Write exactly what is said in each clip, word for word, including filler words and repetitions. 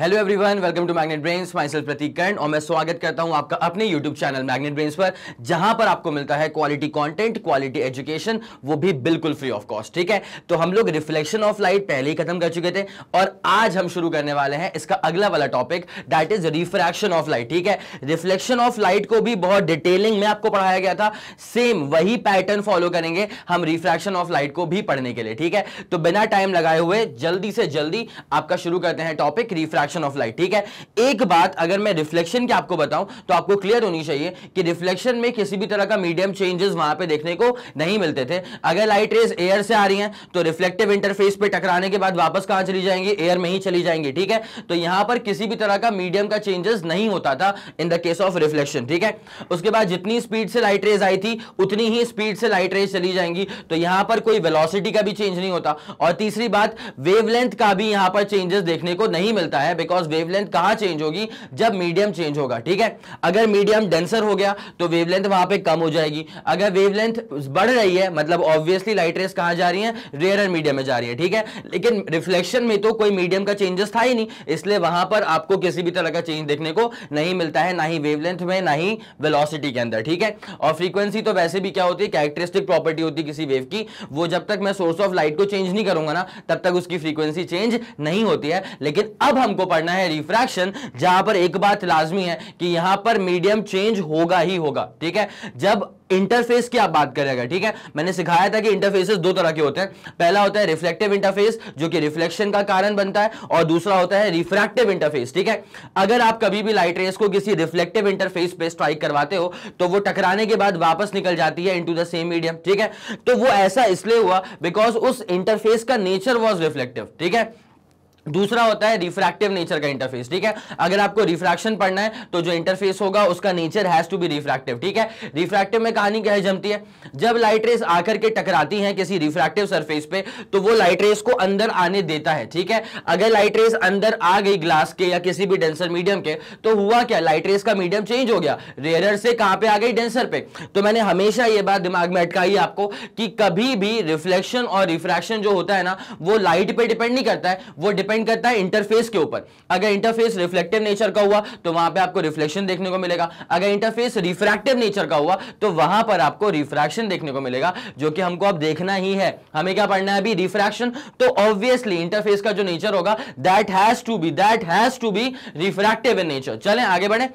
Hello everyone, welcome to Magnet Brains. Myself Pratik Karn और मैं स्वागत करता हूं आपका अपने यूट्यूब चैनल मैग्नेट ब्रेन्स पर, जहां पर आपको मिलता है क्वालिटी कंटेंट, क्वालिटी एजुकेशन, वो भी बिल्कुल फ्री ऑफ कॉस्ट। ठीक है, तो हम लोग रिफ्लेक्शन ऑफ लाइट पहले ही खत्म कर चुके थे और आज हम शुरू करने वाले हैं इसका अगला वाला topic, that is refraction of light. ठीक है, रिफ्लेक्शन ऑफ लाइट को भी बहुत डिटेलिंग में आपको पढ़ाया गया था, सेम वही पैटर्न फॉलो करेंगे हम रिफ्रैक्शन ऑफ लाइट को भी पढ़ने के लिए। ठीक है, तो बिना टाइम लगाए हुए जल्दी से जल्दी आपका शुरू करते हैं टॉपिक रिफ्रैक्शन ऑफ लाइट। ठीक है, एक बात अगर मैं रिफ्लेक्शन की आपको बताऊं तो आपको क्लियर होनी चाहिए कि रिफ्लेक्शन में किसी भी तरह का मीडियम चेंजेस वहां पे देखने को नहीं मिलते थे। अगर लाइट रेज एयर से आ रही हैं तो रिफ्लेक्टिव इंटरफेस पे टकराने के बाद वापस कहां चली जाएंगी, एयर में ही चली जाएंगी। ठीक है, तो यहां पर किसी भी तरह का मीडियम का चेंजेस नहीं होता था in the case of reflection. ठीक है, उसके बाद जितनी स्पीड से लाइट रेज आई थी उतनी ही स्पीड से लाइट रेज चली जाएंगी, तो यहां पर कोई वेलोसिटी का भी चेंज नहीं होता। और तीसरी बात, वेवलेंथ का भी यहां पर चेंजेस देखने को नहीं मिलता है, बिकॉज वेवलेंथ कहां चेंज होगी, जब मीडियम चेंज होगा। ठीक है, अगर मीडियम डेंसर हो गया तो वेवलेंथ वहां पे कम हो जाएगी, अगर वेवलेंथ बढ़ रही है मतलब ऑब्वियसली लाइट रेस कहां जा रही है, रेयर मीडियम में जा रही है। ठीक है, लेकिन रिफ्लेक्शन में तो कोई मीडियम का चेंजेस था ही नहीं, इसलिए वहां पर आपको किसी भी तरह का चेंज देखने को नहीं मिलता है, ना ही वेवलेंथ में ना ही वेलोसिटी के अंदर। ठीक है, और फ्रीक्वेंसी तो वैसे भी क्या होती है, कैरेक्टरिस्टिक प्रॉपर्टी होती है किसी वेव की, वो जब तक मैं सोर्स ऑफ लाइट को चेंज नहीं करूंगा ना तब तक उसकी फ्रीक्वेंसी चेंज नहीं होती है। लेकिन अब हमको पढ़ना है रिफ्रैक्शन, जहां पर एक बात लाजमी है कि यहां पर मीडियम चेंज होगा ही होगा। ठीक है, जब इंटरफेस की आप बात करेगा। ठीक है, मैंने सिखाया था कि इंटरफेसेस दो तरह के होते हैं, पहला होता है रिफ्लेक्टिव इंटरफेस जो कि रिफ्लेक्शन का कारण बनता है, और दूसरा होता है रिफ्रैक्टिव इंटरफेस। ठीक है, अगर आप कभी भी लाइट रेस को किसी रिफ्लेक्टिव इंटरफेस पे स्ट्राइक करवाते हो तो वो टकराने के बाद वापस निकल जाती है इनटू द सेम मीडियम। ठीक है, तो वो ऐसा इसलिए हुआ बिकॉज उस इंटरफेस का नेचर वॉज रिफ्लेक्टिव। ठीक है, दूसरा होता है रिफ्रैक्टिव नेचर का इंटरफेस। ठीक है, अगर आपको रिफ्रैक्शन पढ़ना है तो जो इंटरफेस होगा उसका nature has to be refractive. ठीक है, रिफ्रैक्टिव में कहानी क्या है जमती है, जब लाइट रेस आकर के टकराती हैं किसी रिफ्रैक्टिव सरफेस पे तो वो लाइट रेस को अंदर आने देता है। ठीक है, अगर लाइट रेस अंदर आ गई ग्लास के या किसी भी डेंसर मीडियम के तो हुआ क्या, लाइट रेस का मीडियम चेंज हो गया, रेयर से कहां पे आ गई, डेंसर पे। तो मैंने हमेशा ये बात दिमाग में अटकाई आपको कि कभी भी रिफ्लेक्शन और रिफ्रैक्शन जो होता है ना वो लाइट पे डिपेंड नहीं करता है, वो डिपेंड करता है इंटरफेस के ऊपर। अगर इंटरफेस रिफ्लेक्टिव नेचर का हुआ तो वहां पे आपको रिफ्लेक्शन देखने को मिलेगा, अगर इंटरफेस रिफ्रैक्टिव नेचर का हुआ तो वहां पर आपको रिफ्रैक्शन देखने को मिलेगा, जो कि हमको अब देखना ही है। हमें क्या पढ़ना है अभी, रिफ्रैक्शन। तो ऑब्वियसली इंटरफेस का जो नेचर होगा that has to be that has to be refractive in nature. चलें आगे बढ़े।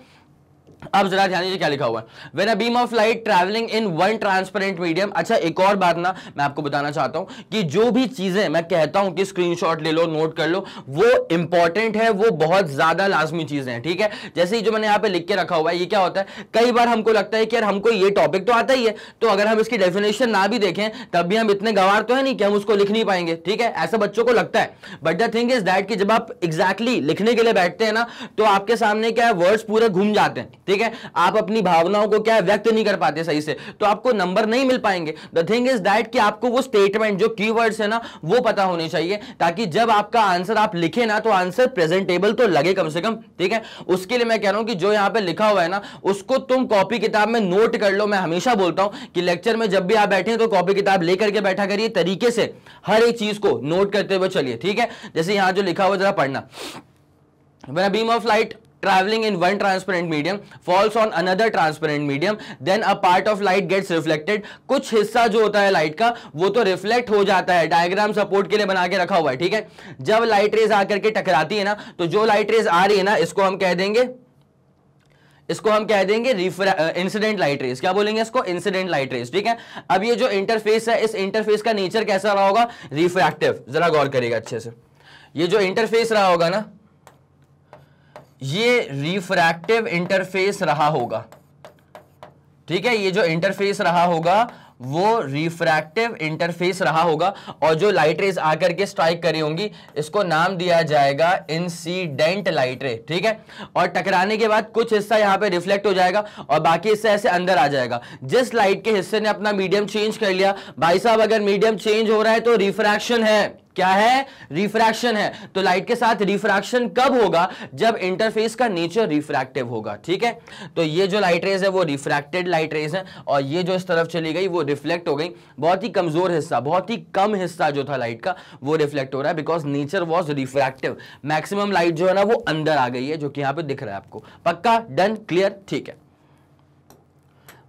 अब जरा ध्यान दीजिए क्या लिखा हुआ है, when a beam of light travelling in one transparent medium. अच्छा, एक और बात ना मैं आपको बताना चाहता हूं कि जो भी चीजें मैं कहता हूं कि स्क्रीनशॉट ले लो, नोट कर लो, वो इंपॉर्टेंट है, वो बहुत ज्यादा लाजमी चीजें हैं। ठीक है, जैसे जो मैंने यहाँ पे लिख के रखा हुआ है, ये क्या होता है, कई बार हमको लगता है कि यार हमको ये टॉपिक तो आता ही है, तो अगर हम इसकी डेफिनेशन ना भी देखें तब भी हम इतने गंवार तो है नहीं कि हम उसको लिख नहीं पाएंगे। ठीक है, ऐसा बच्चों को लगता है, but the thing is that कि जब आप एग्जैक्टली लिखने के लिए बैठते हैं ना तो आपके सामने क्या है, वर्ड्स पूरे घूम जाते हैं। ठीक है, आप अपनी भावनाओं को क्या व्यक्त नहीं कर पाते सही से, तो आपको नंबर नहीं मिल पाएंगे। द थिंग इज दैट कि आपको वो स्टेटमेंट, जो कीवर्ड्स है ना, वो पता होने चाहिए, ताकि जब आपका आंसर आप लिखे ना तो आंसर प्रेजेंटेबल तो लगे कम से कम। ठीक है, उसके लिए मैं कह रहा हूं कि जो यहां पे लिखा हुआ है ना उसको तुम कॉपी किताब में नोट कर लो। मैं हमेशा बोलता हूं कि लेक्चर में जब भी आप बैठे तो कॉपी किताब लेकर के बैठा करिए, तरीके से हर एक चीज को नोट करते हुए चलिए। ठीक है, जैसे यहां जो लिखा हुआ जरा पढ़ना, when a beam of light traveling in one transparent medium falls on another transparent medium then a part of light gets reflected। कुछ हिस्सा जो होता है लाइट का वो तो रिफ्लेक्ट हो जाता है, डायग्राम सपोर्ट के लिए बना के रखा हुआ है। ठीक है, जब लाइट रेज आकर के टकराती है ना तो जो लाइट रेज आ रही है ना इसको हम कह देंगे इसको हम कह देंगे इंसिडेंट लाइट रेस। क्या बोलेंगे इसको, इंसिडेंट लाइट रेस। ठीक है, अब ये जो इंटरफेस है इस इंटरफेस का नेचर कैसा रहा होगा, रिफ्रैक्टिव। जरा गौर करेगा अच्छे से, ये जो इंटरफेस रहा होगा ना ये रिफ्रैक्टिव इंटरफेस रहा होगा। ठीक है, ये जो इंटरफेस रहा होगा वो रिफ्रैक्टिव इंटरफेस रहा होगा, और जो लाइट रेज आकर के स्ट्राइक करी होंगी इसको नाम दिया जाएगा इंसिडेंट लाइट रे। ठीक है, और टकराने के बाद कुछ हिस्सा यहाँ पे रिफ्लेक्ट हो जाएगा और बाकी हिस्सा ऐसे अंदर आ जाएगा। जिस लाइट के हिस्से ने अपना मीडियम चेंज कर लिया, भाई साहब अगर मीडियम चेंज हो रहा है तो रिफ्रैक्शन है। क्या है? रिफ्रैक्शन है। तो लाइट के साथ रिफ्रैक्शन कब होगा? जब इंटरफेस का नेचर रिफ्रैक्टिव होगा। ठीक है, तो ये जो लाइट रेज है वो रिफ्रैक्टेड लाइट रेज है और ये जो इस तरफ चली गई वो रिफ्लेक्ट हो गई। बहुत ही कमजोर हिस्सा, बहुत ही कम हिस्सा जो था लाइट का वो रिफ्लेक्ट हो रहा है because nature was refractive. Maximum light जो है ना वो अंदर आ गई है जो कि यहां पे दिख रहा है आपको। पक्का, डन, क्लियर, ठीक है,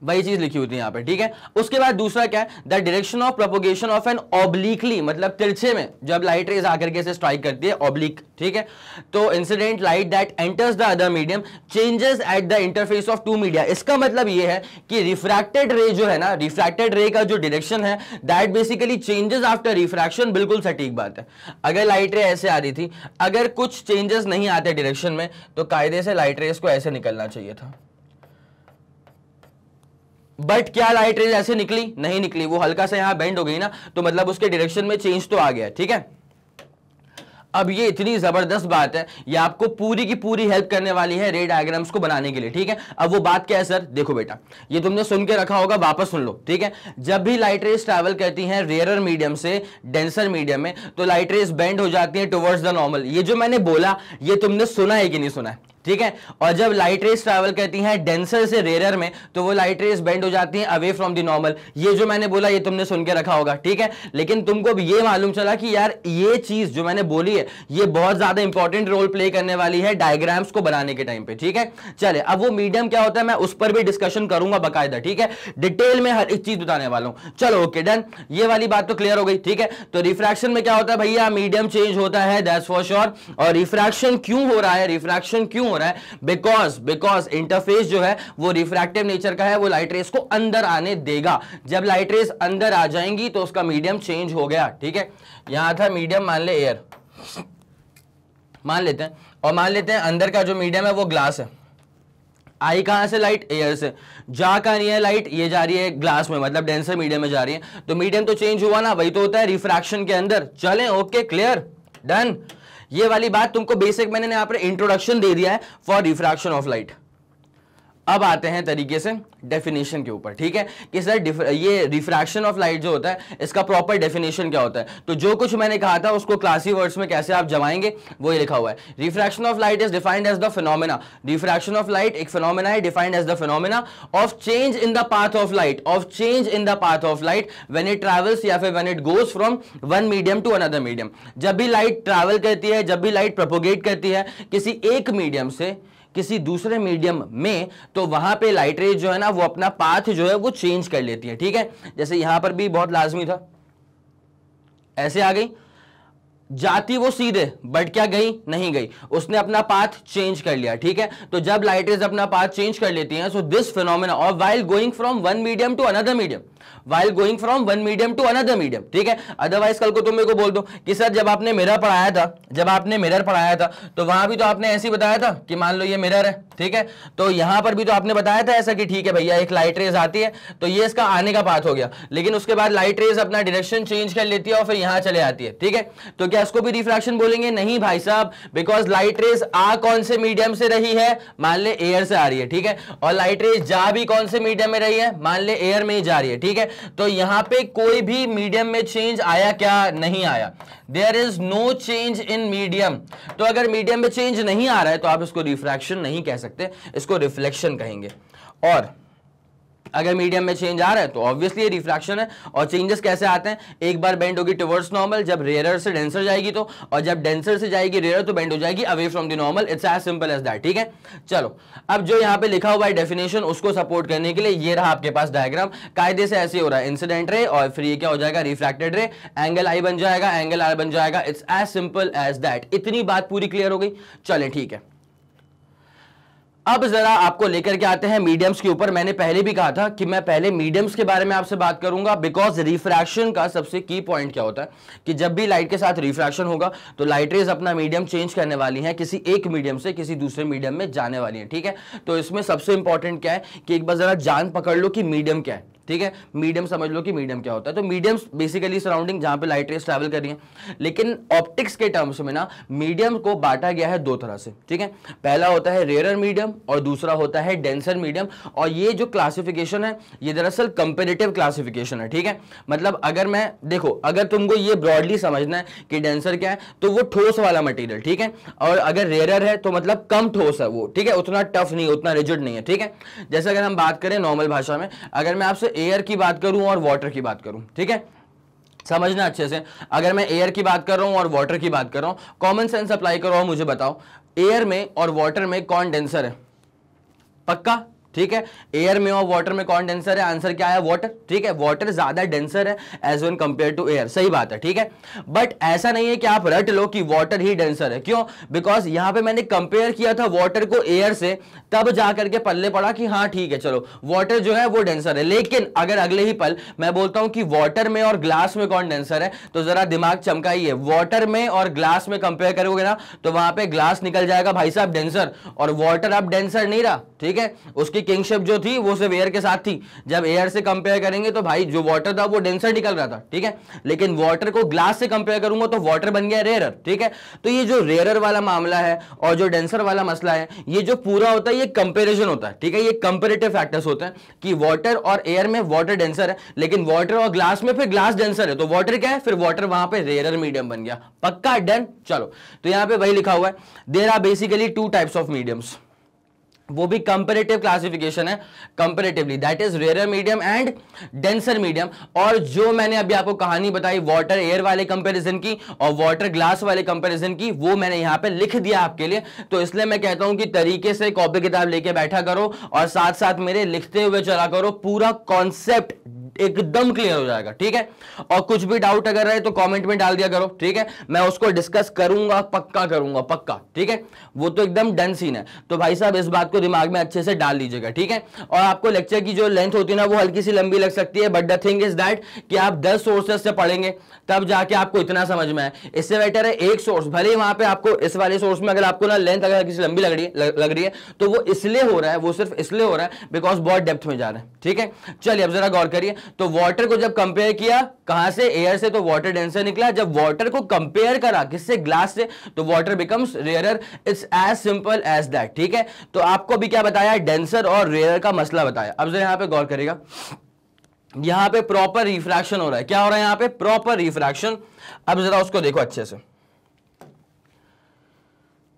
वही चीज लिखी हुई थी यहाँ पे। ठीक है, उसके बाद दूसरा क्या है? The direction of propagation of an obliquely, मतलब तिरछे में जब लाइट रेज आकर के स्ट्राइक करती है, ऑब्लिक। ठीक है, तो incident light that enters the other medium changes at the interface of two media. इसका मतलब ये है कि रिफ्रैक्टेड रे जो है ना, रिफ्रैक्टेड रे का जो डायरेक्शन है that basically changes after refraction. बिल्कुल सटीक बात है। अगर लाइट रे ऐसे आ रही थी, अगर कुछ चेंजेस नहीं आते डायरेक्शन में तो कायदे से लाइट रेज को ऐसे निकलना चाहिए था। बट क्या लाइट रेज ऐसे निकली? नहीं निकली। वो हल्का सा यहां बेंड हो गई ना, तो मतलब उसके डायरेक्शन में चेंज तो आ गया। ठीक है, अब ये इतनी जबरदस्त बात है, ये आपको पूरी की पूरी हेल्प करने वाली है रे डायग्राम्स को बनाने के लिए। ठीक है, अब वो बात क्या है सर? देखो बेटा, ये तुमने सुन के रखा होगा, वापस सुन लो। ठीक है, जब भी लाइट रेज ट्रैवल करती हैं रेयरर मीडियम से डेंसर मीडियम में तो लाइट रेज बेंड हो जाती है टुवर्ड्स द नॉर्मल। ये जो मैंने बोला ये तुमने सुना है कि नहीं सुना है? ठीक है, और जब लाइट रेज ट्रैवल करती हैं डेंसर से रेयरर में तो वो लाइट रेज बेंड हो जाती हैं अवे फ्रॉम द नॉर्मल। ये जो मैंने बोला ये तुमने सुन के रखा होगा। ठीक है, लेकिन तुमको अब ये मालूम चला कि यार ये चीज जो मैंने बोली है ये बहुत ज्यादा इंपॉर्टेंट रोल प्ले करने वाली है डायग्राम्स को बनाने के टाइम पे। ठीक है, चले, अब वो मीडियम क्या होता है मैं उस पर भी डिस्कशन करूंगा बाकायदा। ठीक है, डिटेल में हर एक चीज बताने वाला हूँ। चलो ओके, डन, ये वाली बात तो क्लियर हो गई। ठीक है, तो रिफ्रैक्शन में क्या होता है भैया? मीडियम चेंज होता है, दैट्स फॉर श्योर। और रिफ्रैक्शन क्यों हो रहा है? रिफ्रैक्शन क्यों हो रहा है? बिकॉज बिकॉज इंटरफेस जो है वो रिफ्रैक्टिव नेचर का है, वो लाइट रेस को अंदर आने देगा। जब लाइट रेस अंदर आ जाएंगी तो उसका मीडियम चेंज हो गया। ठीक है, यहां था मीडियम, मान ले एयर मान लेते हैं, और मान लेते हैं अंदर का जो मीडियम है वो ग्लास है। आई कहां से? लाइट एयर से। जा कहां रही है लाइट? ये जा रही है ग्लास में, मतलब डेंसर मीडियम में जा रही है। तो मीडियम तो चेंज हुआ ना, वही तो होता है रिफ्रैक्शन के अंदर। चले ओके, क्लियर, डन। ये वाली बात तुमको बेसिक मैंने यहाँ पर इंट्रोडक्शन दे दिया है फॉर रिफ्रैक्शन ऑफ लाइट। अब आते हैं तरीके से डेफिनेशन के ऊपर। ठीक है कि सर ये रिफ्रैक्शन ऑफ लाइट जो होता है इसका प्रॉपर डेफिनेशन क्या होता है? तो जो कुछ मैंने कहा था उसको क्लासी वर्ड्स में कैसे आप जमाएंगे वो ये लिखा हुआ है। Refraction of light is defined as the phenomena, refraction of light एक फिनोमेना है, defined as the phenomena of change in the path of light, of change in the path of light when it travels या फिर when it goes from one medium to another medium. जब भी light travel करती है, जब भी light propagate करती है किसी एक मीडियम से किसी दूसरे मीडियम में, तो वहां पे लाइट रेज जो है ना वो अपना पाथ जो है वो चेंज कर लेती है। ठीक है, जैसे यहां पर भी बहुत लाजमी था, ऐसे आ गई, जाती वो सीधे, बट क्या गई? नहीं गई, उसने अपना पाथ चेंज कर लिया। ठीक है, तो जब लाइट रेज अपना पाथ चेंज कर लेती हैं सो दिस फिनोमेना और while going from one medium to another medium, while going from one medium to another medium. ठीक है, अदरवाइज कल को तुम मेरे को बोल दो कि सर जब आपने मिरर पढ़ाया था, जब आपने मिरर पढ़ाया था तो वहां भी तो आपने ऐसे ही बताया था कि मान लो ये मिरर है। ठीक है, तो यहां पर भी तो आपने बताया था ऐसा कि ठीक है भैया एक लाइट रेज आती है तो ये इसका आने का पाथ हो गया, लेकिन उसके बाद लाइट रेज अपना डायरेक्शन चेंज कर लेती है और फिर यहां चले आती है। ठीक है, तो इसको भी रिफ्रैक्शन बोलेंगे? नहीं भाई साहब, बिकॉज लाइट रेज आ कौन से मीडियम से रही है? मान ले एयर से आ रही है। ठीक है, और लाइट रेज जा भी कौन से मीडियम में रही है? मान ले एयर में ही जा रही है। ठीक है, तो यहां पे कोई भी मीडियम में चेंज आया क्या? नहीं आया, there is no change in medium. तो अगर मीडियम में चेंज नहीं आ रहा है तो आप इसको रिफ्रैक्शन नहीं कह सकते, इसको रिफ्लेक्शन कहेंगे। और अगर मीडियम में चेंज आ रहा है तो ऑब्वियसली रिफ्रैक्शन है। और चेंजेस कैसे आते हैं? एक बार बेंड होगी टुवर्ड्स नॉर्मल जब रेयरर से डेंसर जाएगी तो, और जब डेंसर से जाएगी रेयरर तो बेंड हो जाएगी away from the normal. It's as simple as that. ठीक है, चलो, अब जो यहाँ पे लिखा हुआ है डेफिनेशन उसको सपोर्ट करने के लिए ये रहा आपके पास डायग्राम। कायदे से ऐसे हो रहा है इंसिडेंट रे और फिर ये क्या हो जाएगा? रिफ्रैक्टेड रे, एंगल आई बन जाएगा, एंगल आर बन जाएगा। It's as simple as that. इतनी बात पूरी क्लियर हो गई। चले ठीक है, अब जरा आपको लेकर के आते हैं मीडियम्स के ऊपर। मैंने पहले भी कहा था कि मैं पहले मीडियम्स के बारे में आपसे बात करूंगा बिकॉज रिफ्रैक्शन का सबसे की पॉइंट क्या होता है कि जब भी लाइट के साथ रिफ्रैक्शन होगा तो लाइट रेज अपना मीडियम चेंज करने वाली है, किसी एक मीडियम से किसी दूसरे मीडियम में जाने वाली है। ठीक है, तो इसमें सबसे इंपॉर्टेंट क्या है कि एक बार जरा जान पकड़ लो कि मीडियम क्या है। ठीक है, मीडियम समझ लो कि मीडियम क्या होता है। तो मीडियम्स बेसिकली सराउंडिंग जहाँ पे लाइट रेस ट्रैवल कर रही है। लेकिन ऑप्टिक्स के टर्म्स में ना मीडियम को बांटा गया है दो तरह से, ठीक है। पहला होता है रेयर मीडियम और दूसरा होता है डेंसर मीडियम। और ये जो क्लासिफिकेशन है ये दरअसल कंपेरेटिव क्लासिफिकेशन है, ठीक है। मतलब अगर मैं देखो, अगर तुमको ये ब्रॉडली समझना है कि डेंसर क्या है तो वो ठोस वाला मटेरियल, ठीक है। और अगर रेयर है तो मतलब कम ठोस है वो, ठीक है, उतना टफ नहीं, उतना रिजिड नहीं है, ठीक है। जैसे अगर हम बात करें नॉर्मल भाषा में, अगर मैं आपसे एयर की बात करूं और वाटर की बात करूं, ठीक है, समझना अच्छे से। अगर मैं एयर की बात कर रहा हूं और वाटर की बात कर रहा हूं, कॉमन सेंस अप्लाई करो और मुझे बताओ एयर में और वाटर में कौन डेंसर है? पक्का, ठीक है। एयर में और वाटर में कौन डेंसर है? आंसर क्या आया? वाटर, ठीक है। वाटर ज्यादा डेंसर है as one compare to air, सही बात है, ठीक है। बट ऐसा नहीं है कि आप रट लो कि वाटर ही डेंसर है, क्यों? बिकॉज यहाँ पे मैंने कंपेयर किया था वाटर को एयर से, तब जा करके पल्ले पड़ा कि हाँ ठीक है चलो वाटर जो है वो डेंसर है। लेकिन अगर अगले ही पल मैं बोलता हूँ कि वाटर में और ग्लास में कौन डेंसर है, तो जरा दिमाग चमकाइए। वाटर में और ग्लास में कंपेयर करोगे ना तो वहां पर ग्लास निकल जाएगा भाई साहब डेंसर, और वाटर अब डेंसर नहीं रहा, ठीक है। उसकी किंगशिप जो थी वो सिर्फ एयर के साथ थी, जब एयर से कंपेयर करेंगे तो भाई जो वाटर था वो डेंसर निकल रहा था, ठीक है। लेकिन वाटर को ग्लास से कंपेयर करूंगा तो वाटर बन गया रेयरर, ठीक है। तो ये जो रेयरर वाला मामला है और जो डेंसर वाला मसला है, ये जो पूरा होता है ये कंपैरिजन होता है, ठीक है। ये कंपैरेटिव फैक्टर्स होते हैं कि वाटर और एयर में वाटर डेंसर है, लेकिन वाटर और ग्लास में फिर ग्लास डेंसर है, तो वाटर क्या है? फिर वाटर वहां पे रेयरर मीडियम बन गया। पक्का, डन। चलो, तो यहां पे वही लिखा हुआ है, there are basically two types of mediums, वो भी कंपैरेटिव क्लासिफिकेशन है, comparatively, that is rare medium and denser medium. और जो मैंने अभी आपको कहानी बताई वाटर एयर वाले कंपैरिजन की और वाटर ग्लास वाले कंपैरिजन की, वो मैंने यहाँ पे लिख दिया आपके लिए। तो इसलिए मैं कहता हूँ कि तरीके से कॉपी किताब लेके बैठा करो और साथ साथ मेरे लिखते हुए चला करो, पूरा कॉन्सेप्ट एकदम क्लियर हो जाएगा, ठीक है। और कुछ भी डाउट अगर रहे तो कमेंट में डाल दिया करो, ठीक है, मैं उसको डिस्कस करूंगा, पक्का करूंगा, पक्का, ठीक है। वो तो एकदम डन सीन है, तो भाई साहब इस बात को दिमाग में अच्छे से डाल लीजिएगा, ठीक है। और आपको लेक्चर की जो लेंथ होती है ना वो हल्की सी लंबी लग सकती है, but the thing is that कि आप दस सोर्सेस से पढ़ेंगे तब जाके आपको इतना समझ में आए। इससे बेटर है एक सोर्स, भले वहां पे आपको इस वाले सोर्स में अगर आपको ना लेंथ अगर हल्की सी लंबी लग रही है लग रही है तो वो इसलिए हो रहा है, वो सिर्फ इसलिए हो रहा है बिकॉज बहुत डेप्थ में जा रहा है, ठीक है। चलिए अब जरा गौर करिए, तो वाटर को जब कंपेयर किया कहां से? एयर से, तो वाटर डेंसर निकला। जब वाटर को कंपेयर करा किससे? ग्लास से, तो water becomes rarer, it's as simple as that, ठीक है। तो आपको भी क्या बताया? डेंसर और रेयरर का मसला बताया। अब जरा यहां पे गौर करेगा, यहां पे प्रॉपर रिफ्रैक्शन हो रहा है। क्या हो रहा है यहां पे? Proper refraction. अब जरा उसको देखो अच्छे से,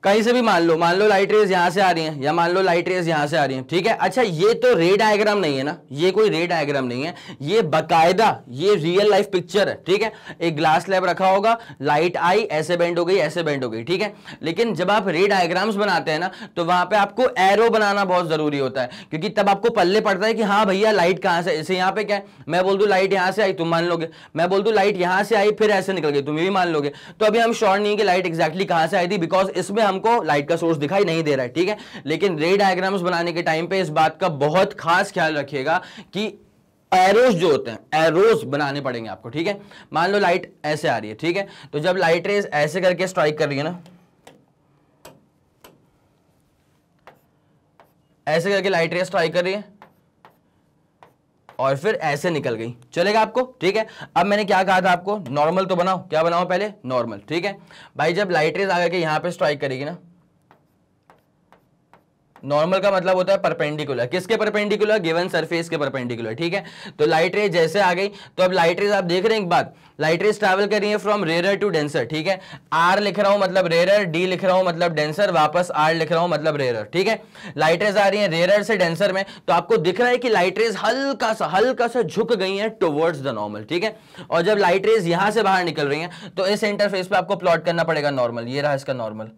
कहीं से भी मान लो, मान लो लाइट रेज यहां से आ रही है या मान लो लाइट रेज यहां से आ रही है, ठीक है। अच्छा, ये तो रे डायग्राम नहीं है ना, ये कोई रे डायग्राम नहीं है, ये बकायदा ये रियल लाइफ पिक्चर है, ठीक है। एक ग्लास स्लैब रखा होगा, लाइट आई, ऐसे बेंड हो गई, ऐसे बेंड हो गई, ठीक है। लेकिन जब आप रे डायग्राम्स बनाते हैं ना तो वहां पर आपको एरो बनाना बहुत जरूरी होता है, क्योंकि तब आपको पल्ले पड़ता है कि हाँ भैया लाइट कहां से, जैसे यहाँ पे क्या है, मैं बोल दूं लाइट यहां से आई तुम मान लोगे, मैं बोल दूं लाइट यहां से आई फिर ऐसे निकल गई तुम भी मान लोगे। तो अभी हम श्योर नहीं है कि लाइट एक्जैक्टली कहां से आई थी, बिकॉज इसमें हमको लाइट का सोर्स दिखाई नहीं दे रहा है, ठीक है। लेकिन रे डायग्राम्स बनाने के टाइम पे इस बात का बहुत खास ख्याल रखिएगा कि एरोस जो होते हैं, एरोस बनाने पड़ेंगे आपको, ठीक है। मान लो लाइट ऐसे आ रही है, ठीक है, तो जब लाइट रेज ऐसे करके स्ट्राइक कर रही है ना, ऐसे करके लाइट रेज स्ट्राइक कर रही है और फिर ऐसे निकल गई, चलेगा आपको, ठीक है। अब मैंने क्या कहा था आपको? नॉर्मल तो बनाओ, क्या बनाओ पहले? नॉर्मल, ठीक है। भाई जब लाइट रेज आकर के यहां पे स्ट्राइक करेगी ना, नॉर्मल का मतलब होता है परपेंडिकुलर, किसके परपेंडिकुलर? गिवन सरफेस के परपेंडिकुलर, ठीक है। तो लाइट रेज जैसे आ गई, तो अब लाइट रेज आप देख रहे हैं एक बात, लाइट रेज ट्रैवल कर रही है फ्रॉम रेयरर टू डेंसर, ठीक है। आर लिख रहा हूं मतलब रेयरर, डी लिख रहा हूं मतलब डेंसर, वापस आर लिख रहा हूं मतलब रेयरर, ठीक है। लाइट रेज आ रही है रेयरर से डेंसर में, तो आपको दिख रहा है कि लाइट रेज हल्का सा हल्का सा झुक गई है टुवर्ड्स द नॉर्मल, ठीक है। और जब लाइट रेज यहां से बाहर निकल रही है तो इस इंटरफेस पे आपको प्लॉट करना पड़ेगा नॉर्मल, ये रहा इसका नॉर्मल।